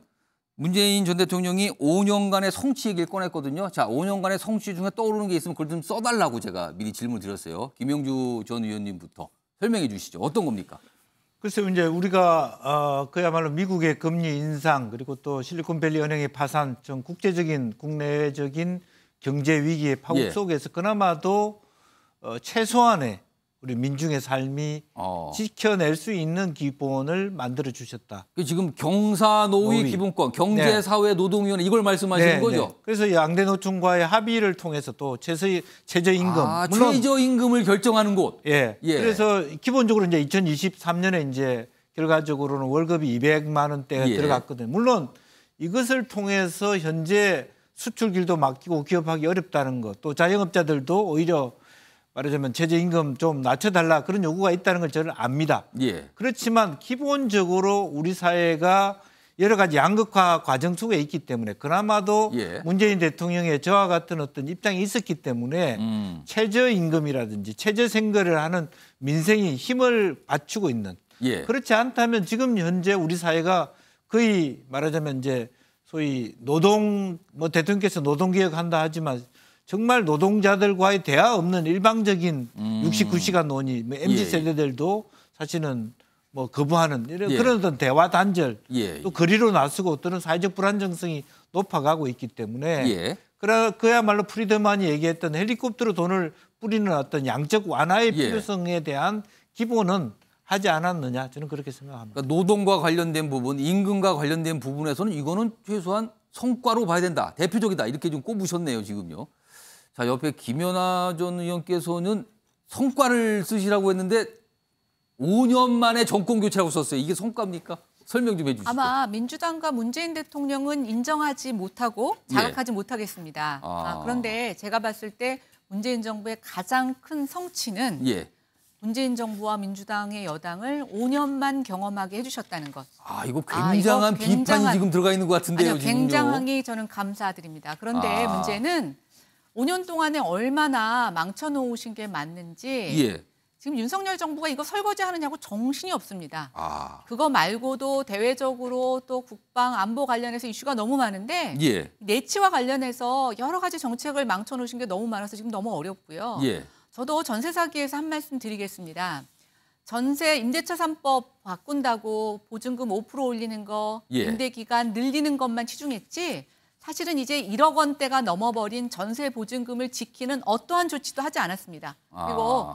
문재인 전 대통령이 5년간의 성취 얘기를 꺼냈거든요. 자, 5년간의 성취 중에 떠오르는 게 있으면 그걸 좀 써달라고 제가 미리 질문 드렸어요. 김영주 전 의원님부터 설명해 주시죠. 어떤 겁니까? 글쎄요, 이제 우리가 그야말로 미국의 금리 인상 그리고 또 실리콘밸리 은행의 파산 좀 국제적인 국내적인 경제 위기의 파국 속에서 그나마도 최소한의 우리 민중의 삶이 지켜낼 수 있는 기본을 만들어 주셨다. 지금 경사노위 기본권, 경제사회 노동위원회 이걸 말씀하시는 거죠? 네. 그래서 양대노총과의 합의를 통해서 또 최저임금, 물론 최저임금을 결정하는 곳. 예. 예. 그래서 기본적으로 이제 2023년에 이제 결과적으로는 월급이 200만 원대가 들어갔거든요. 물론 이것을 통해서 현재 수출길도 막히고 기업하기 어렵다는 것, 또 자영업자들도 오히려 말하자면 최저임금 좀 낮춰달라 그런 요구가 있다는 걸 저는 압니다. 예. 그렇지만 기본적으로 우리 사회가 여러 가지 양극화 과정 속에 있기 때문에 그나마도 문재인 대통령의 저와 같은 어떤 입장이 있었기 때문에 최저임금이라든지 최저생계를 하는 민생이 힘을 받추고 있는. 그렇지 않다면 지금 현재 우리 사회가 거의 말하자면 이제 소위 노동, 뭐 대통령께서 노동개혁한다 하지만 정말 노동자들과의 대화 없는 일방적인 69시간 논의, MZ세대들도 사실은 뭐 거부하는 이런 그런 어떤 대화 단절, 또 거리로 나서고 또는 사회적 불안정성이 높아가고 있기 때문에 그야말로 프리드만이 얘기했던 헬리콥터로 돈을 뿌리는 어떤 양적 완화의 필요성에 대한 기본은 하지 않았느냐, 저는 그렇게 생각합니다. 그러니까 노동과 관련된 부분, 임금과 관련된 부분에서는 이거는 최소한 성과로 봐야 된다, 대표적이다 이렇게 좀 꼽으셨네요 지금요. 자, 옆에 김현아 전 의원께서는 성과를 쓰시라고 했는데 5년 만에 정권 교체라고 썼어요. 이게 성과입니까? 설명 좀 해주시죠. 아마 민주당과 문재인 대통령은 인정하지 못하고 자각하지 못하겠습니다. 그런데 제가 봤을 때 문재인 정부의 가장 큰 성취는 문재인 정부와 민주당의 여당을 5년만 경험하게 해주셨다는 것. 이거 굉장한 비판이 지금 들어가 있는 것 같은데요. 아니요, 굉장히 저는 감사드립니다. 그런데 문제는 5년 동안에 얼마나 망쳐놓으신 게 맞는지 지금 윤석열 정부가 이거 설거지하느냐고 정신이 없습니다. 그거 말고도 대외적으로 또 국방 안보 관련해서 이슈가 너무 많은데 내치와 관련해서 여러 가지 정책을 망쳐놓으신 게 너무 많아서 지금 너무 어렵고요. 저도 전세 사기에서 한 말씀 드리겠습니다. 전세 임대차 3법 바꾼다고 보증금 5% 올리는 거, 임대기간 늘리는 것만 치중했지 사실은 이제 1억 원대가 넘어버린 전세 보증금을 지키는 어떠한 조치도 하지 않았습니다. 그리고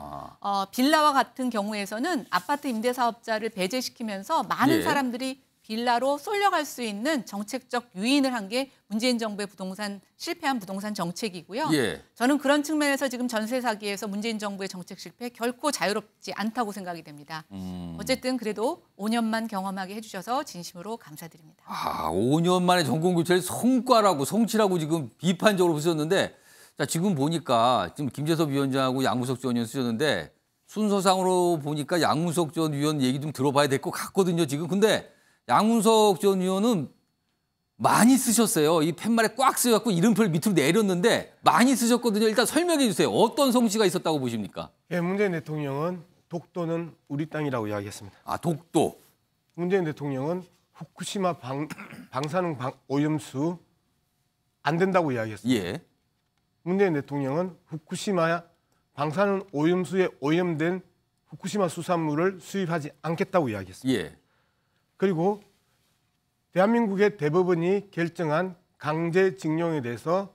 빌라와 같은 경우에서는 아파트 임대사업자를 배제시키면서 많은 사람들이 빌라로 쏠려갈 수 있는 정책적 유인을 한 게 문재인 정부의 부동산 실패한 부동산 정책이고요. 저는 그런 측면에서 지금 전세 사기에서 문재인 정부의 정책 실패 결코 자유롭지 않다고 생각이 됩니다. 어쨌든 그래도 5년만 경험하게 해주셔서 진심으로 감사드립니다. 5년 만에 정권 교체를 성과라고 성취라고 지금 비판적으로 쓰셨는데, 자, 지금 보니까 지금 김재섭 위원장하고 양문석 전 의원 쓰셨는데 순서상으로 보니까 양문석 전 의원 얘기 좀 들어봐야 될 것 같거든요 지금. 근데 양문석 전 의원은 많이 쓰셨어요. 이 팻말에 꽉 쓰여갖고 이름표를 밑으로 내렸는데 많이 쓰셨거든요. 일단 설명해 주세요. 어떤 성취가 있었다고 보십니까? 문재인 대통령은 독도는 우리 땅이라고 이야기했습니다. 독도. 문재인 대통령은 후쿠시마 방사능 오염수 안 된다고 이야기했습니다. 문재인 대통령은 후쿠시마 방사능 오염수에 오염된 후쿠시마 수산물을 수입하지 않겠다고 이야기했습니다. 그리고 대한민국의 대법원이 결정한 강제징용에 대해서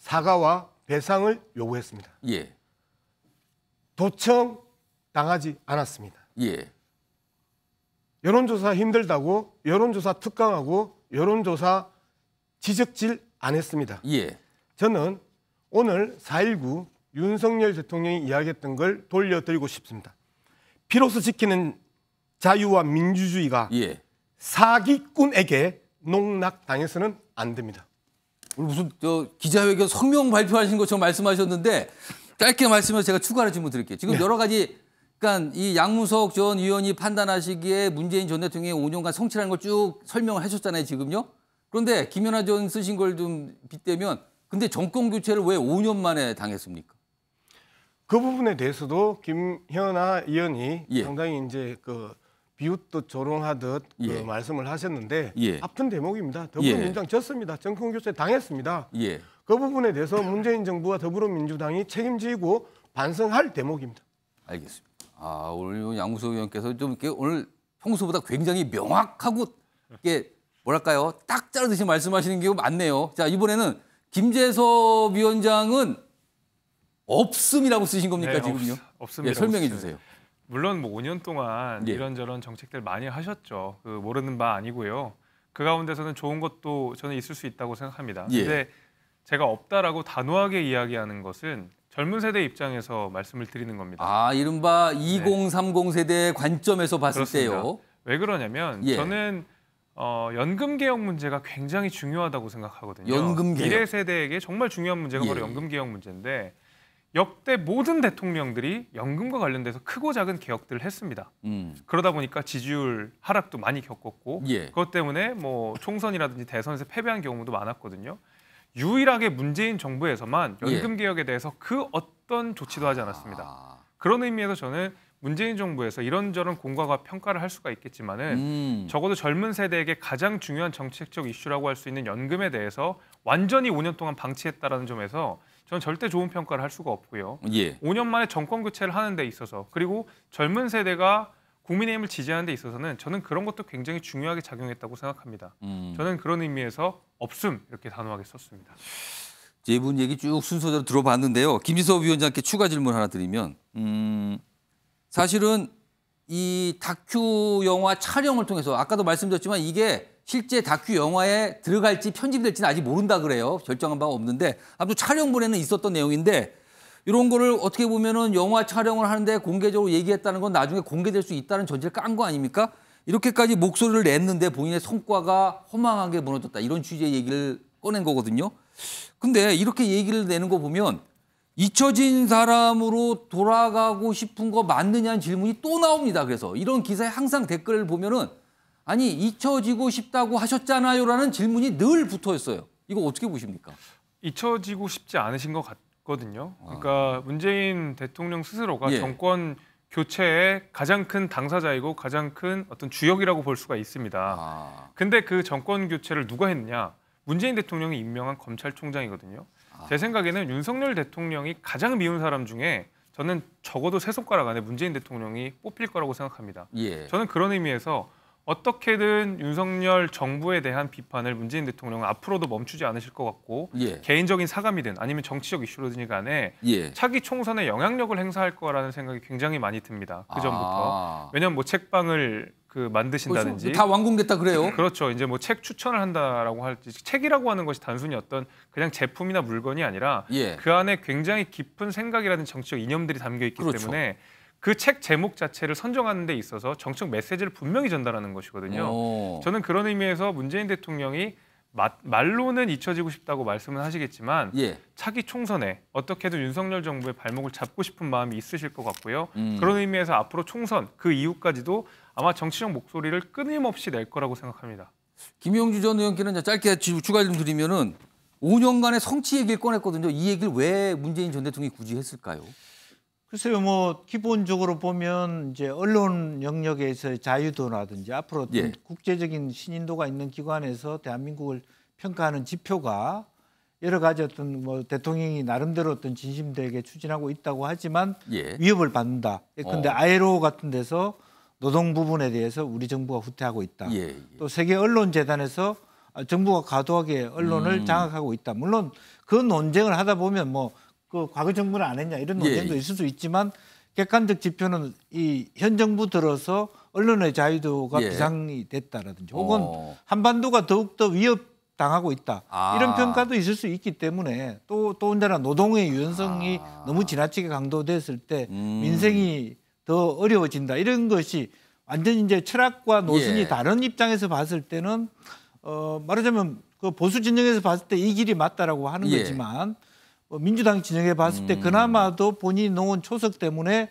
사과와 배상을 요구했습니다. 도청 당하지 않았습니다. 여론조사 힘들다고 여론조사 특강하고 여론조사 지적질 안 했습니다. 저는 오늘 4.19 윤석열 대통령이 이야기했던 걸 돌려드리고 싶습니다. 피로서 지키는 자유와 민주주의가 사기꾼에게 농락당해서는 안 됩니다. 오늘 무슨 저 기자회견 성명 발표하신 것처럼 말씀하셨는데 짧게 말씀해서 제가 추가로 질문 드릴게요. 지금 여러 가지, 그러니까 이 양문석 전 의원이 판단하시기에 문재인 전 대통령의 5년간 성취라는 걸 쭉 설명을 하셨잖아요 지금요. 그런데 김연아 전 쓰신 걸 좀 빗대면, 근데 정권 교체를 왜 5년 만에 당했습니까? 그 부분에 대해서도 김현아 의원이 상당히 이제 그 비웃듯 조롱하듯 그 말씀을 하셨는데 아픈 대목입니다. 더불어민주당 졌습니다. 정권교체 당했습니다. 그 부분에 대해서 문재인 정부와 더불어민주당이 책임지고 반성할 대목입니다. 알겠습니다. 오늘 양문석 의원께서 좀 이렇게 오늘 평소보다 굉장히 명확하고 이게 뭐랄까요, 딱 자르듯이 말씀하시는 게 많네요. 자, 이번에는 김재섭 위원장은 없음이라고 쓰신 겁니까? 네, 지금요? 없습니다. 예, 설명해 주세요. 물론 뭐 5년 동안 예. 이런저런 정책들 많이 하셨죠. 그 모르는 바 아니고요. 그 가운데서는 좋은 것도 저는 있을 수 있다고 생각합니다. 예. 근데 제가 없다라고 단호하게 이야기하는 것은 젊은 세대 입장에서 말씀을 드리는 겁니다. 아, 이른바 2030 세대의 관점에서 봤을 그렇습니다. 때요. 왜 그러냐면 예. 저는 연금 개혁 문제가 굉장히 중요하다고 생각하거든요. 연금 개혁. 미래 세대에게 정말 중요한 문제가 예. 바로 연금 개혁 문제인데 역대 모든 대통령들이 연금과 관련돼서 크고 작은 개혁들을 했습니다. 그러다 보니까 지지율 하락도 많이 겪었고 예. 그것 때문에 뭐 총선이라든지 대선에서 패배한 경우도 많았거든요. 유일하게 문재인 정부에서만 연금 개혁에 대해서 그 어떤 조치도 하지 않았습니다. 아. 그런 의미에서 저는 문재인 정부에서 이런저런 공과가 평가를 할 수가 있겠지만은 적어도 젊은 세대에게 가장 중요한 정책적 이슈라고 할 수 있는 연금에 대해서 완전히 5년 동안 방치했다라는 점에서 저는 절대 좋은 평가를 할 수가 없고요. 예. 5년 만에 정권 교체를 하는 데 있어서 그리고 젊은 세대가 국민의힘을 지지하는 데 있어서는 저는 그런 것도 굉장히 중요하게 작용했다고 생각합니다. 저는 그런 의미에서 없음 이렇게 단호하게 썼습니다. 이분 얘기 쭉 순서대로 들어봤는데요. 김재섭 위원장께 추가 질문 하나 드리면 사실은 이 다큐 영화 촬영을 통해서 아까도 말씀드렸지만 이게 실제 다큐 영화에 들어갈지 편집될지는 아직 모른다 그래요. 결정한 바가 없는데 아무튼 촬영본에는 있었던 내용인데 이런 거를 어떻게 보면은 영화 촬영을 하는데 공개적으로 얘기했다는 건 나중에 공개될 수 있다는 전제를 깐 거 아닙니까? 이렇게까지 목소리를 냈는데 본인의 성과가 허망하게 무너졌다. 이런 취지의 얘기를 꺼낸 거거든요. 근데 이렇게 얘기를 내는 거 보면 잊혀진 사람으로 돌아가고 싶은 거 맞느냐는 질문이 또 나옵니다. 그래서 이런 기사에 항상 댓글을 보면은 아니 잊혀지고 싶다고 하셨잖아요라는 질문이 늘 붙어있어요. 이거 어떻게 보십니까? 잊혀지고 싶지 않으신 것 같거든요. 그러니까 문재인 대통령 스스로가 예. 정권 교체의 가장 큰 당사자이고 가장 큰 어떤 주역이라고 볼 수가 있습니다. 근데 그 정권 교체를 누가 했느냐? 문재인 대통령이 임명한 검찰총장이거든요. 제 생각에는 윤석열 대통령이 가장 미운 사람 중에 저는 적어도 세 손가락 안에 문재인 대통령이 뽑힐 거라고 생각합니다. 예. 저는 그런 의미에서 어떻게든 윤석열 정부에 대한 비판을 문재인 대통령은 앞으로도 멈추지 않으실 것 같고 예. 개인적인 사감이든 아니면 정치적 이슈로든 간에 예. 차기 총선에 영향력을 행사할 거라는 생각이 굉장히 많이 듭니다. 그 전부터. 왜냐하면 뭐 책방을 만드신다든지. 다 완공됐다 그래요. 그렇죠. 이제 뭐 책 추천을 한다라고 할지 책이라고 하는 것이 단순히 어떤 그냥 제품이나 물건이 아니라 예. 그 안에 굉장히 깊은 생각이라든지 정치적 이념들이 담겨있기 그렇죠. 때문에 그 책 제목 자체를 선정하는 데 있어서 정책 메시지를 분명히 전달하는 것이거든요. 저는 그런 의미에서 문재인 대통령이 말로는 잊혀지고 싶다고 말씀은 하시겠지만 예. 차기 총선에 어떻게든 윤석열 정부의 발목을 잡고 싶은 마음이 있으실 것 같고요. 그런 의미에서 앞으로 총선 그 이후까지도 아마 정치적 목소리를 끊임없이 낼 거라고 생각합니다. 김용주 전 의원께는 짧게 추가 좀 드리면은 5년간의 성취 얘기를 꺼냈거든요. 이 얘기를 왜 문재인 전 대통령이 굳이 했을까요? 글쎄요, 뭐 기본적으로 보면 이제 언론 영역에서의 자유도라든지 앞으로 예. 국제적인 신인도가 있는 기관에서 대한민국을 평가하는 지표가 여러 가지 어떤 뭐 대통령이 나름대로 어떤 진심되게 추진하고 있다고 하지만 예. 위협을 받는다. 근데 ILO 같은 데서 노동 부분에 대해서 우리 정부가 후퇴하고 있다. 예, 예. 또 세계 언론 재단에서 정부가 과도하게 언론을 장악하고 있다. 물론 그 논쟁을 하다 보면 뭐 그 과거 정부는 안 했냐 이런 논쟁도 예. 있을 수 있지만 객관적 지표는 이 현 정부 들어서 언론의 자유도가 예. 비상이 됐다라든지 혹은 한반도가 더욱더 위협당하고 있다. 이런 평가도 있을 수 있기 때문에 또 혼자나 노동의 유연성이 너무 지나치게 강도됐을 때 민생이 더 어려워진다. 이런 것이 완전히 이제 철학과 노선이 예. 다른 입장에서 봤을 때는 말하자면 그 보수 진영에서 봤을 때 이 길이 맞다라고 하는 예. 거지만 민주당 진영에 봤을 때 그나마도 본인이 놓은 초석 때문에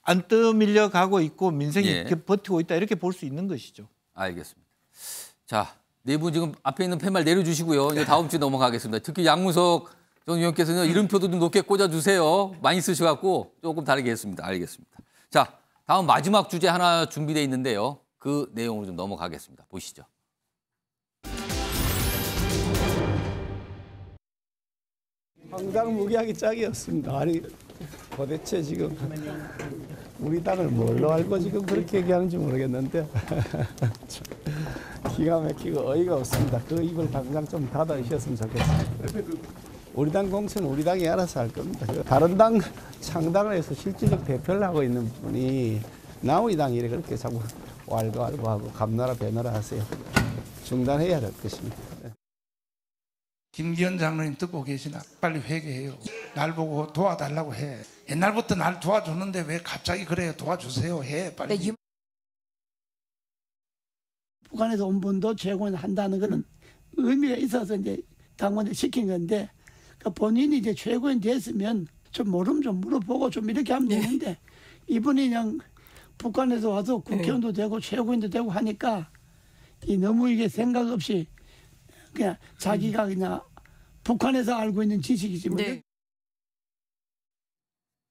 안 떠밀려 가고 있고 민생이 예. 버티고 있다 이렇게 볼 수 있는 것이죠. 알겠습니다. 자, 네 분 지금 앞에 있는 팻말 내려주시고요. 이제 다음 주에 넘어가겠습니다. 특히 양문석 전 의원께서는 이름표도 좀 높게 꽂아주세요. 많이 쓰셔갖고 조금 다르게 했습니다. 알겠습니다. 자, 다음 마지막 주제 하나 준비되어 있는데요. 그 내용으로 좀 넘어가겠습니다. 보시죠. 항상 무기하기 짝이 없습니다. 아니 도대체 지금 우리 당을 뭘로 알고 지금 그렇게 얘기하는지 모르겠는데 기가 막히고 어이가 없습니다. 그 입을 당장 좀 닫아주셨으면 좋겠습니다. 우리 당 공천 우리 당이 알아서 할 겁니다. 다른 당 창당을 해서 실질적 대표를 하고 있는 분이 나우이 당 이래 그렇게 자꾸 왈가왈부하고 감나라 배나라 하세요. 중단해야 될 것입니다. 김기현 장로님 듣고 계시나? 빨리 회개해요. 날 보고 도와달라고 해. 옛날부터 날 도와주는데 왜 갑자기 그래요? 도와주세요. 해 빨리. 네, 북한에서 온 분도 재공을 한다는 것은 의미가 있어서 이제 당원을 시킨 건데, 그러니까 본인이 이제 최고인 됐으면 좀 모름 좀 물어보고 좀 이렇게 하면 되는데, 네. 이분이 그냥 북한에서 와서 국회의원도 네. 되고 최고인도 되고 하니까 이 너무 이게 생각 없이 그냥 자기가 그냥 북한에서 알고 있는 지식이지 뭐. 네.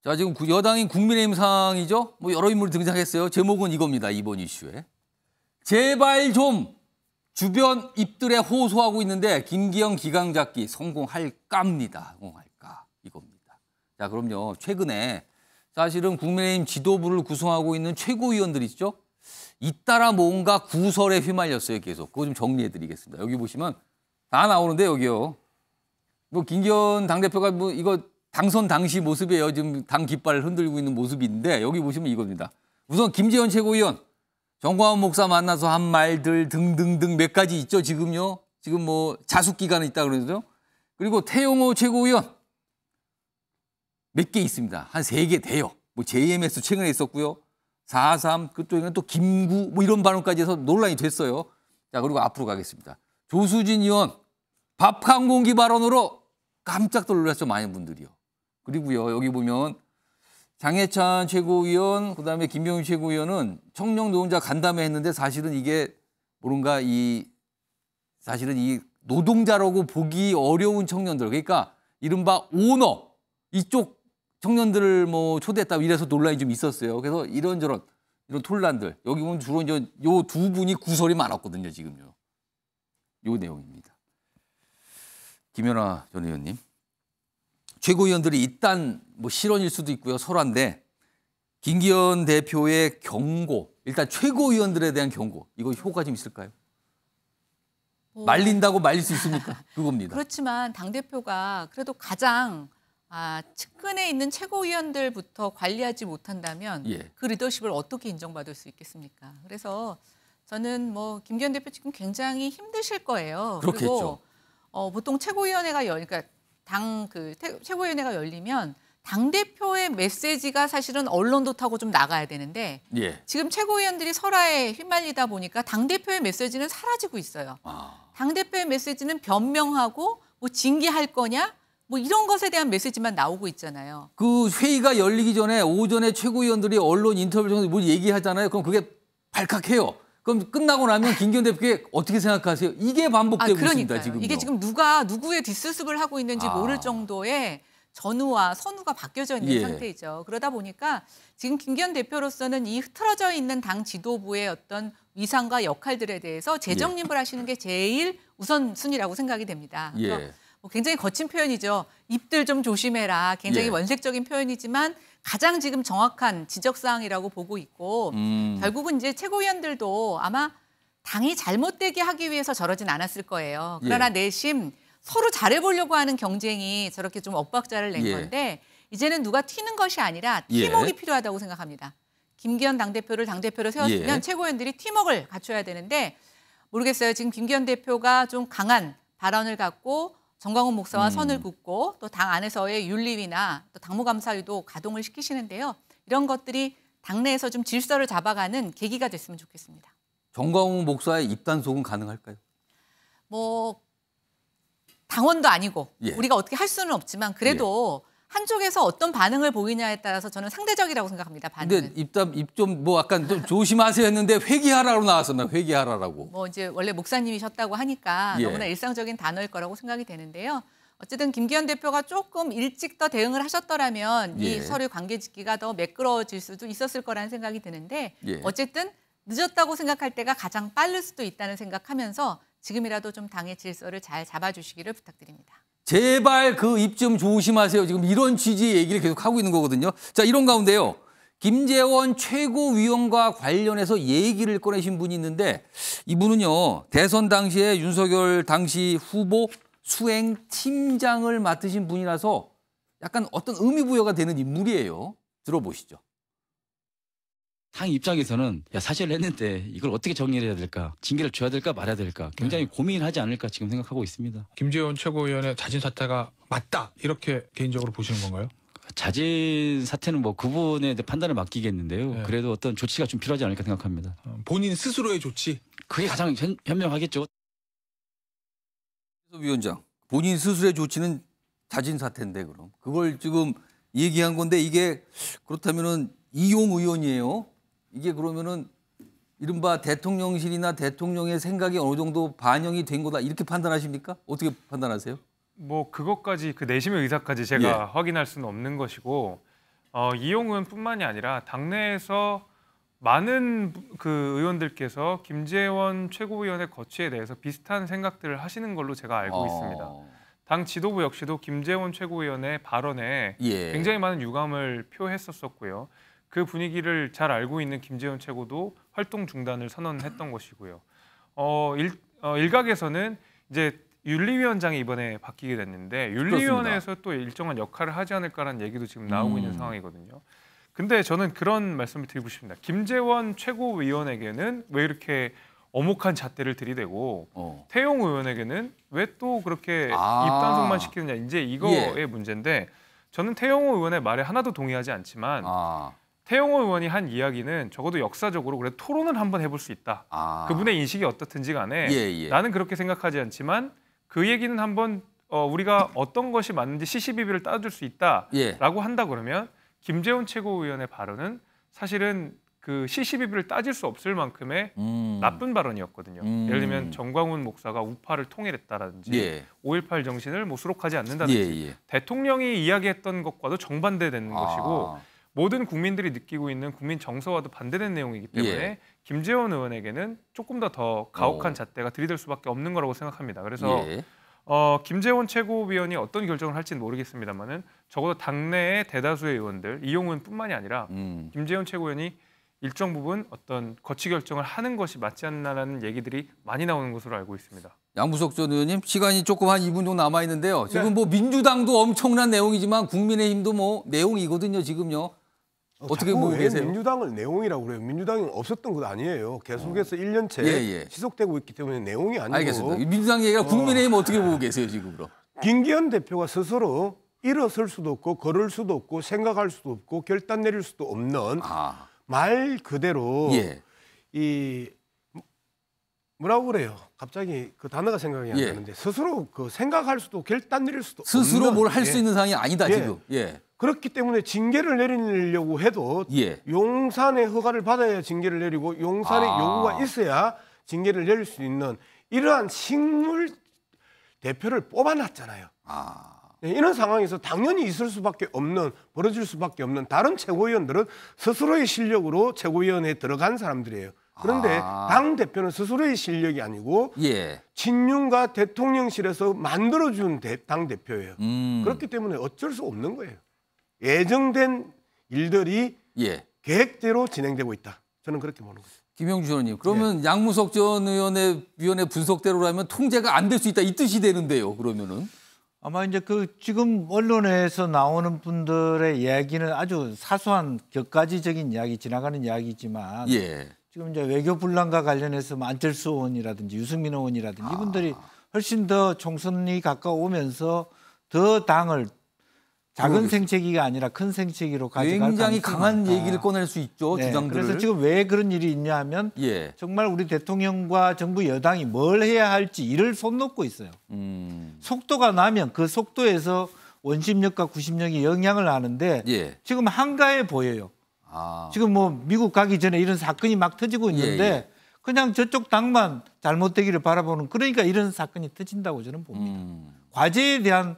자, 지금 여당인 국민의힘 상황이죠. 뭐 여러 인물 등장했어요. 제목은 이겁니다. 이번 이슈에. 제발 좀 주변 입들에 호소하고 있는데 김기현 기강잡기 성공할까입니다. 성공할까 이겁니다. 자, 그럼요. 최근에 사실은 국민의힘 지도부를 구성하고 있는 최고위원들 있죠. 잇따라 뭔가 구설에 휘말렸어요. 계속. 그거 좀 정리해드리겠습니다. 여기 보시면 다 나오는데 여기요. 뭐 김기현 당대표가 뭐 이거 당선 당시 모습이에요. 지금 당 깃발을 흔들고 있는 모습인데 여기 보시면 이겁니다. 우선 김재현 최고위원. 정광훈 목사 만나서 한 말들 등등등 몇 가지 있죠. 지금요. 지금 뭐 자숙 기간이 있다 그러죠. 그리고 태용호 최고위원 몇 개 있습니다. 한 3개 돼요. 뭐 JMS 최근에 있었고요. 4.3 그쪽에는 또 김구 뭐 이런 발언까지 해서 논란이 됐어요. 자, 그리고 앞으로 가겠습니다. 조수진 의원 밥 항공기 발언으로 깜짝 놀랐죠. 많은 분들이요. 그리고요. 여기 보면 장혜찬 최고위원, 그다음에 김병준 최고위원은 청년 노동자 간담회 했는데 사실은 이게 뭔가 이 사실은 이 노동자라고 보기 어려운 청년들, 그러니까 이른바 오너 이쪽 청년들을 뭐 초대했다고 이래서 논란이 좀 있었어요. 그래서 이런 혼란들 여기 보면 주로 이제 요 두 분이 구설이 많았거든요. 지금요. 요 내용입니다. 김현아 전 의원님. 최고위원들이 일단 뭐 실언일 수도 있고요. 설화인데 김기현 대표의 경고, 일단 최고위원들에 대한 경고. 이거 효과 좀 있을까요? 말린다고 말릴 수 있습니까? 그겁니다. 그렇지만 당대표가 그래도 가장 측근에 있는 최고위원들부터 관리하지 못한다면 예. 그 리더십을 어떻게 인정받을 수 있겠습니까? 그래서 저는 뭐 김기현 대표 지금 굉장히 힘드실 거예요. 그렇겠죠. 그리고 보통 최고위원회가 그러니까 당 최고위원회가 열리면 당대표의 메시지가 사실은 언론도 타고 좀 나가야 되는데 예. 지금 최고위원들이 설화에 휘말리다 보니까 당대표의 메시지는 사라지고 있어요. 아. 당대표의 메시지는 변명하고 뭐 징계할 거냐 뭐 이런 것에 대한 메시지만 나오고 있잖아요. 그 회의가 열리기 전에 오전에 최고위원들이 언론 인터뷰 정도 뭘 얘기하잖아요. 그럼 그게 발칵해요. 그럼 끝나고 나면 김기현 대표께 어떻게 생각하세요? 이게 반복되고 있습니다. 지금 이게 지금 누가 누구의 뒷수습을 하고 있는지 모를 정도의 전후와 선후가 바뀌어져 있는 예. 상태이죠. 그러다 보니까 지금 김기현 대표로서는 이 흐트러져 있는 당 지도부의 어떤 위상과 역할들에 대해서 재정립을 예. 하시는 게 제일 우선순위라고 생각이 됩니다. 예. 뭐 굉장히 거친 표현이죠. 입들 좀 조심해라. 굉장히 예. 원색적인 표현이지만 가장 지금 정확한 지적사항이라고 보고 있고 결국은 이제 최고위원들도 아마 당이 잘못되게 하기 위해서 저러진 않았을 거예요. 그러나 예. 내심 서로 잘해보려고 하는 경쟁이 저렇게 좀 엇박자를 낸 예. 건데 이제는 누가 튀는 것이 아니라 팀워크가 예. 필요하다고 생각합니다. 김기현 당대표를 당대표로 세웠으면 예. 최고위원들이 팀워크를 갖춰야 되는데 모르겠어요. 지금 김기현 대표가 좀 강한 발언을 갖고 정광훈 목사와 선을 긋고 또 당 안에서의 윤리위나 또 당무감사위도 가동을 시키시는데요. 이런 것들이 당내에서 좀 질서를 잡아가는 계기가 됐으면 좋겠습니다. 정광훈 목사의 입단속은 가능할까요? 뭐 당원도 아니고 예. 우리가 어떻게 할 수는 없지만 그래도 예. 한쪽에서 어떤 반응을 보이냐에 따라서 저는 상대적이라고 생각합니다. 반응은. 근데 입 좀 뭐 약간 좀 조심하세요 했는데 회개하라로 나왔었나 회개하라라고. 뭐 이제 원래 목사님이셨다고 하니까 예. 너무나 일상적인 단어일 거라고 생각이 되는데요. 어쨌든 김기현 대표가 조금 일찍 더 대응을 하셨더라면 예. 이 서류 관계짓기가 더 매끄러워질 수도 있었을 거라는 생각이 드는데 예. 어쨌든 늦었다고 생각할 때가 가장 빠를 수도 있다는 생각하면서 지금이라도 좀 당의 질서를 잘 잡아주시기를 부탁드립니다. 제발 그 입 좀 조심하세요. 지금 이런 취지의 얘기를 계속 하고 있는 거거든요. 자, 이런 가운데요. 김재원 최고위원과 관련해서 얘기를 꺼내신 분이 있는데 이분은요. 대선 당시에 윤석열 당시 후보 수행팀장을 맡으신 분이라서 약간 어떤 의미 부여가 되는 인물이에요. 들어보시죠. 당 입장에서는 야, 사실을 했는데 이걸 어떻게 정리를 해야 될까? 징계를 줘야 될까 말아야 될까? 굉장히 고민하지 않을까 지금 생각하고 있습니다. 김재원 최고위원의 자진 사퇴가 맞다 이렇게 개인적으로 보시는 건가요? 자진 사퇴는 뭐 그분의 판단을 맡기겠는데요. 네. 그래도 어떤 조치가 좀 필요하지 않을까 생각합니다. 본인 스스로의 조치? 그게 가장 현명하겠죠. 위원장, 본인 스스로의 조치는 자진 사퇴인데 그럼. 그걸 지금 얘기한 건데 이게 그렇다면은 이용 의원이에요. 이게 그러면은 이른바 대통령실이나 대통령의 생각이 어느 정도 반영이 된 거다 이렇게 판단하십니까? 어떻게 판단하세요? 뭐 그것까지 그 내심의 의사까지 제가 확인할 수는 없는 것이고 이용 의원뿐만이 아니라 당내에서 많은 그 의원들께서 김재원 최고위원의 거취에 대해서 비슷한 생각들을 하시는 걸로 제가 알고 있습니다. 당 지도부 역시도 김재원 최고위원의 발언에 굉장히 많은 유감을 표했었고요. 그 분위기를 잘 알고 있는 김재원 최고도 활동 중단을 선언했던 것이고요. 일각에서는 이제 윤리위원장이 이번에 바뀌게 됐는데 윤리위원회에서 또 일정한 역할을 하지 않을까라는 얘기도 지금 나오고 있는 상황이거든요. 근데 저는 그런 말씀을 드리고 싶습니다. 김재원 최고위원에게는 왜 이렇게 엄혹한 잣대를 들이대고 태용 의원에게는 왜 또 그렇게 입단속만 시키느냐. 이제 이거의 문제인데 저는 태용 의원의 말에 하나도 동의하지 않지만 태용호 의원이 한 이야기는 적어도 역사적으로 그래도 토론을 한번 해볼 수 있다. 그분의 인식이 어떻든지 간에 나는 그렇게 생각하지 않지만 그 얘기는 한번 우리가 어떤 것이 맞는지 시시비비를 따질 수 있다라고 한다 그러면 김재원 최고위원의 발언은 사실은 그 시시비비를 따질 수 없을 만큼의 나쁜 발언이었거든요. 예를 들면 정광훈 목사가 우파를 통일했다라든지 5.18 정신을 뭐 수록하지 않는다든지 대통령이 이야기했던 것과도 정반대되는 것이고 모든 국민들이 느끼고 있는 국민 정서와도 반대된 내용이기 때문에 김재원 의원에게는 조금 더 가혹한 잣대가 들이댈 수밖에 없는 거라고 생각합니다. 그래서 김재원 최고위원이 어떤 결정을 할지는 모르겠습니다만은 적어도 당내의 대다수의 의원들, 이용 의원뿐만이 아니라 김재원 최고위원이 일정 부분 어떤 거취 결정을 하는 것이 맞지 않나라는 얘기들이 많이 나오는 것으로 알고 있습니다. 양문석 전 의원님, 시간이 조금 한 2분 정도 남아있는데요. 지금 뭐 민주당도 엄청난 내용이지만 국민의힘도 뭐 내용이거든요, 지금요. 어떻게 보고 계세요? 민주당을 내용이라고 그래요. 민주당이 없었던 것 아니에요. 계속해서 1년째 지속되고 있기 때문에 내용이 아니고. 알겠습니다. 민주당 얘기가 국민의힘 어떻게 보고 계세요, 지금 그럼? 김기현 대표가 스스로 일어설 수도 없고 걸을 수도 없고 생각할 수도 없고 결단 내릴 수도 없는 말 그대로 이 뭐라고 그래요? 갑자기 그 단어가 생각이 안 나는데 스스로 그 생각할 수도 결단 내릴 수도 스스로 뭘 할 수 있는 상황이 아니다 지금. 그렇기 때문에 징계를 내리려고 해도 용산의 허가를 받아야 징계를 내리고 용산의 요구가 있어야 징계를 내릴 수 있는 이러한 식물 대표를 뽑아놨잖아요. 이런 상황에서 당연히 있을 수밖에 없는, 벌어질 수밖에 없는 다른 최고위원들은 스스로의 실력으로 최고위원회에 들어간 사람들이에요. 그런데 당대표는 스스로의 실력이 아니고 친윤과 대통령실에서 만들어준 당대표예요. 그렇기 때문에 어쩔 수 없는 거예요. 예정된 일들이 계획대로 진행되고 있다. 저는 그렇게 보는 거예요. 김영주 의원님, 그러면 양문석 전 의원의 위원회 분석대로라면 통제가 안 될 수 있다 이 뜻이 되는데요. 그러면은 아마 이제 그 지금 언론에서 나오는 분들의 이야기는 아주 사소한 격가지적인 이야기, 지나가는 이야기지만 지금 이제 외교 분란과 관련해서 안철수 의원이라든지 유승민 의원이라든지 이분들이 훨씬 더 총선이 가까우면서 더 당을 작은 생채기가 아니라 큰 생채기로 가져갈 가능성이 굉장히 강한 얘기를 꺼낼 수 있죠. 주장들을. 그래서 지금 왜 그런 일이 있냐 하면 정말 우리 대통령과 정부 여당이 뭘 해야 할지 이를 손놓고 있어요. 속도가 나면 그 속도에서 원심력과 구심력이 영향을 하는데 지금 한가해 보여요. 지금 뭐 미국 가기 전에 이런 사건이 막 터지고 있는데 그냥 저쪽 당만 잘못되기를 바라보는 그러니까 이런 사건이 터진다고 저는 봅니다. 과제에 대한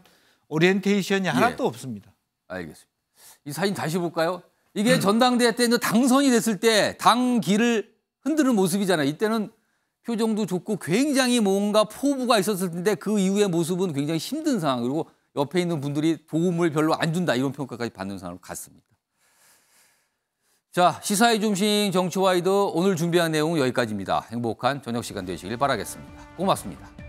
오리엔테이션이 하나도 없습니다. 알겠습니다. 이 사진 다시 볼까요? 이게 전당대회 때 당선이 됐을 때 당기를 흔드는 모습이잖아요. 이때는 표정도 좋고 굉장히 뭔가 포부가 있었을 텐데 그 이후의 모습은 굉장히 힘든 상황. 그리고 옆에 있는 분들이 도움을 별로 안 준다 이런 평가까지 받는 상황으로 갔습니다. 자, 시사의 중심 정치와이드 오늘 준비한 내용은 여기까지입니다. 행복한 저녁 시간 되시길 바라겠습니다. 고맙습니다.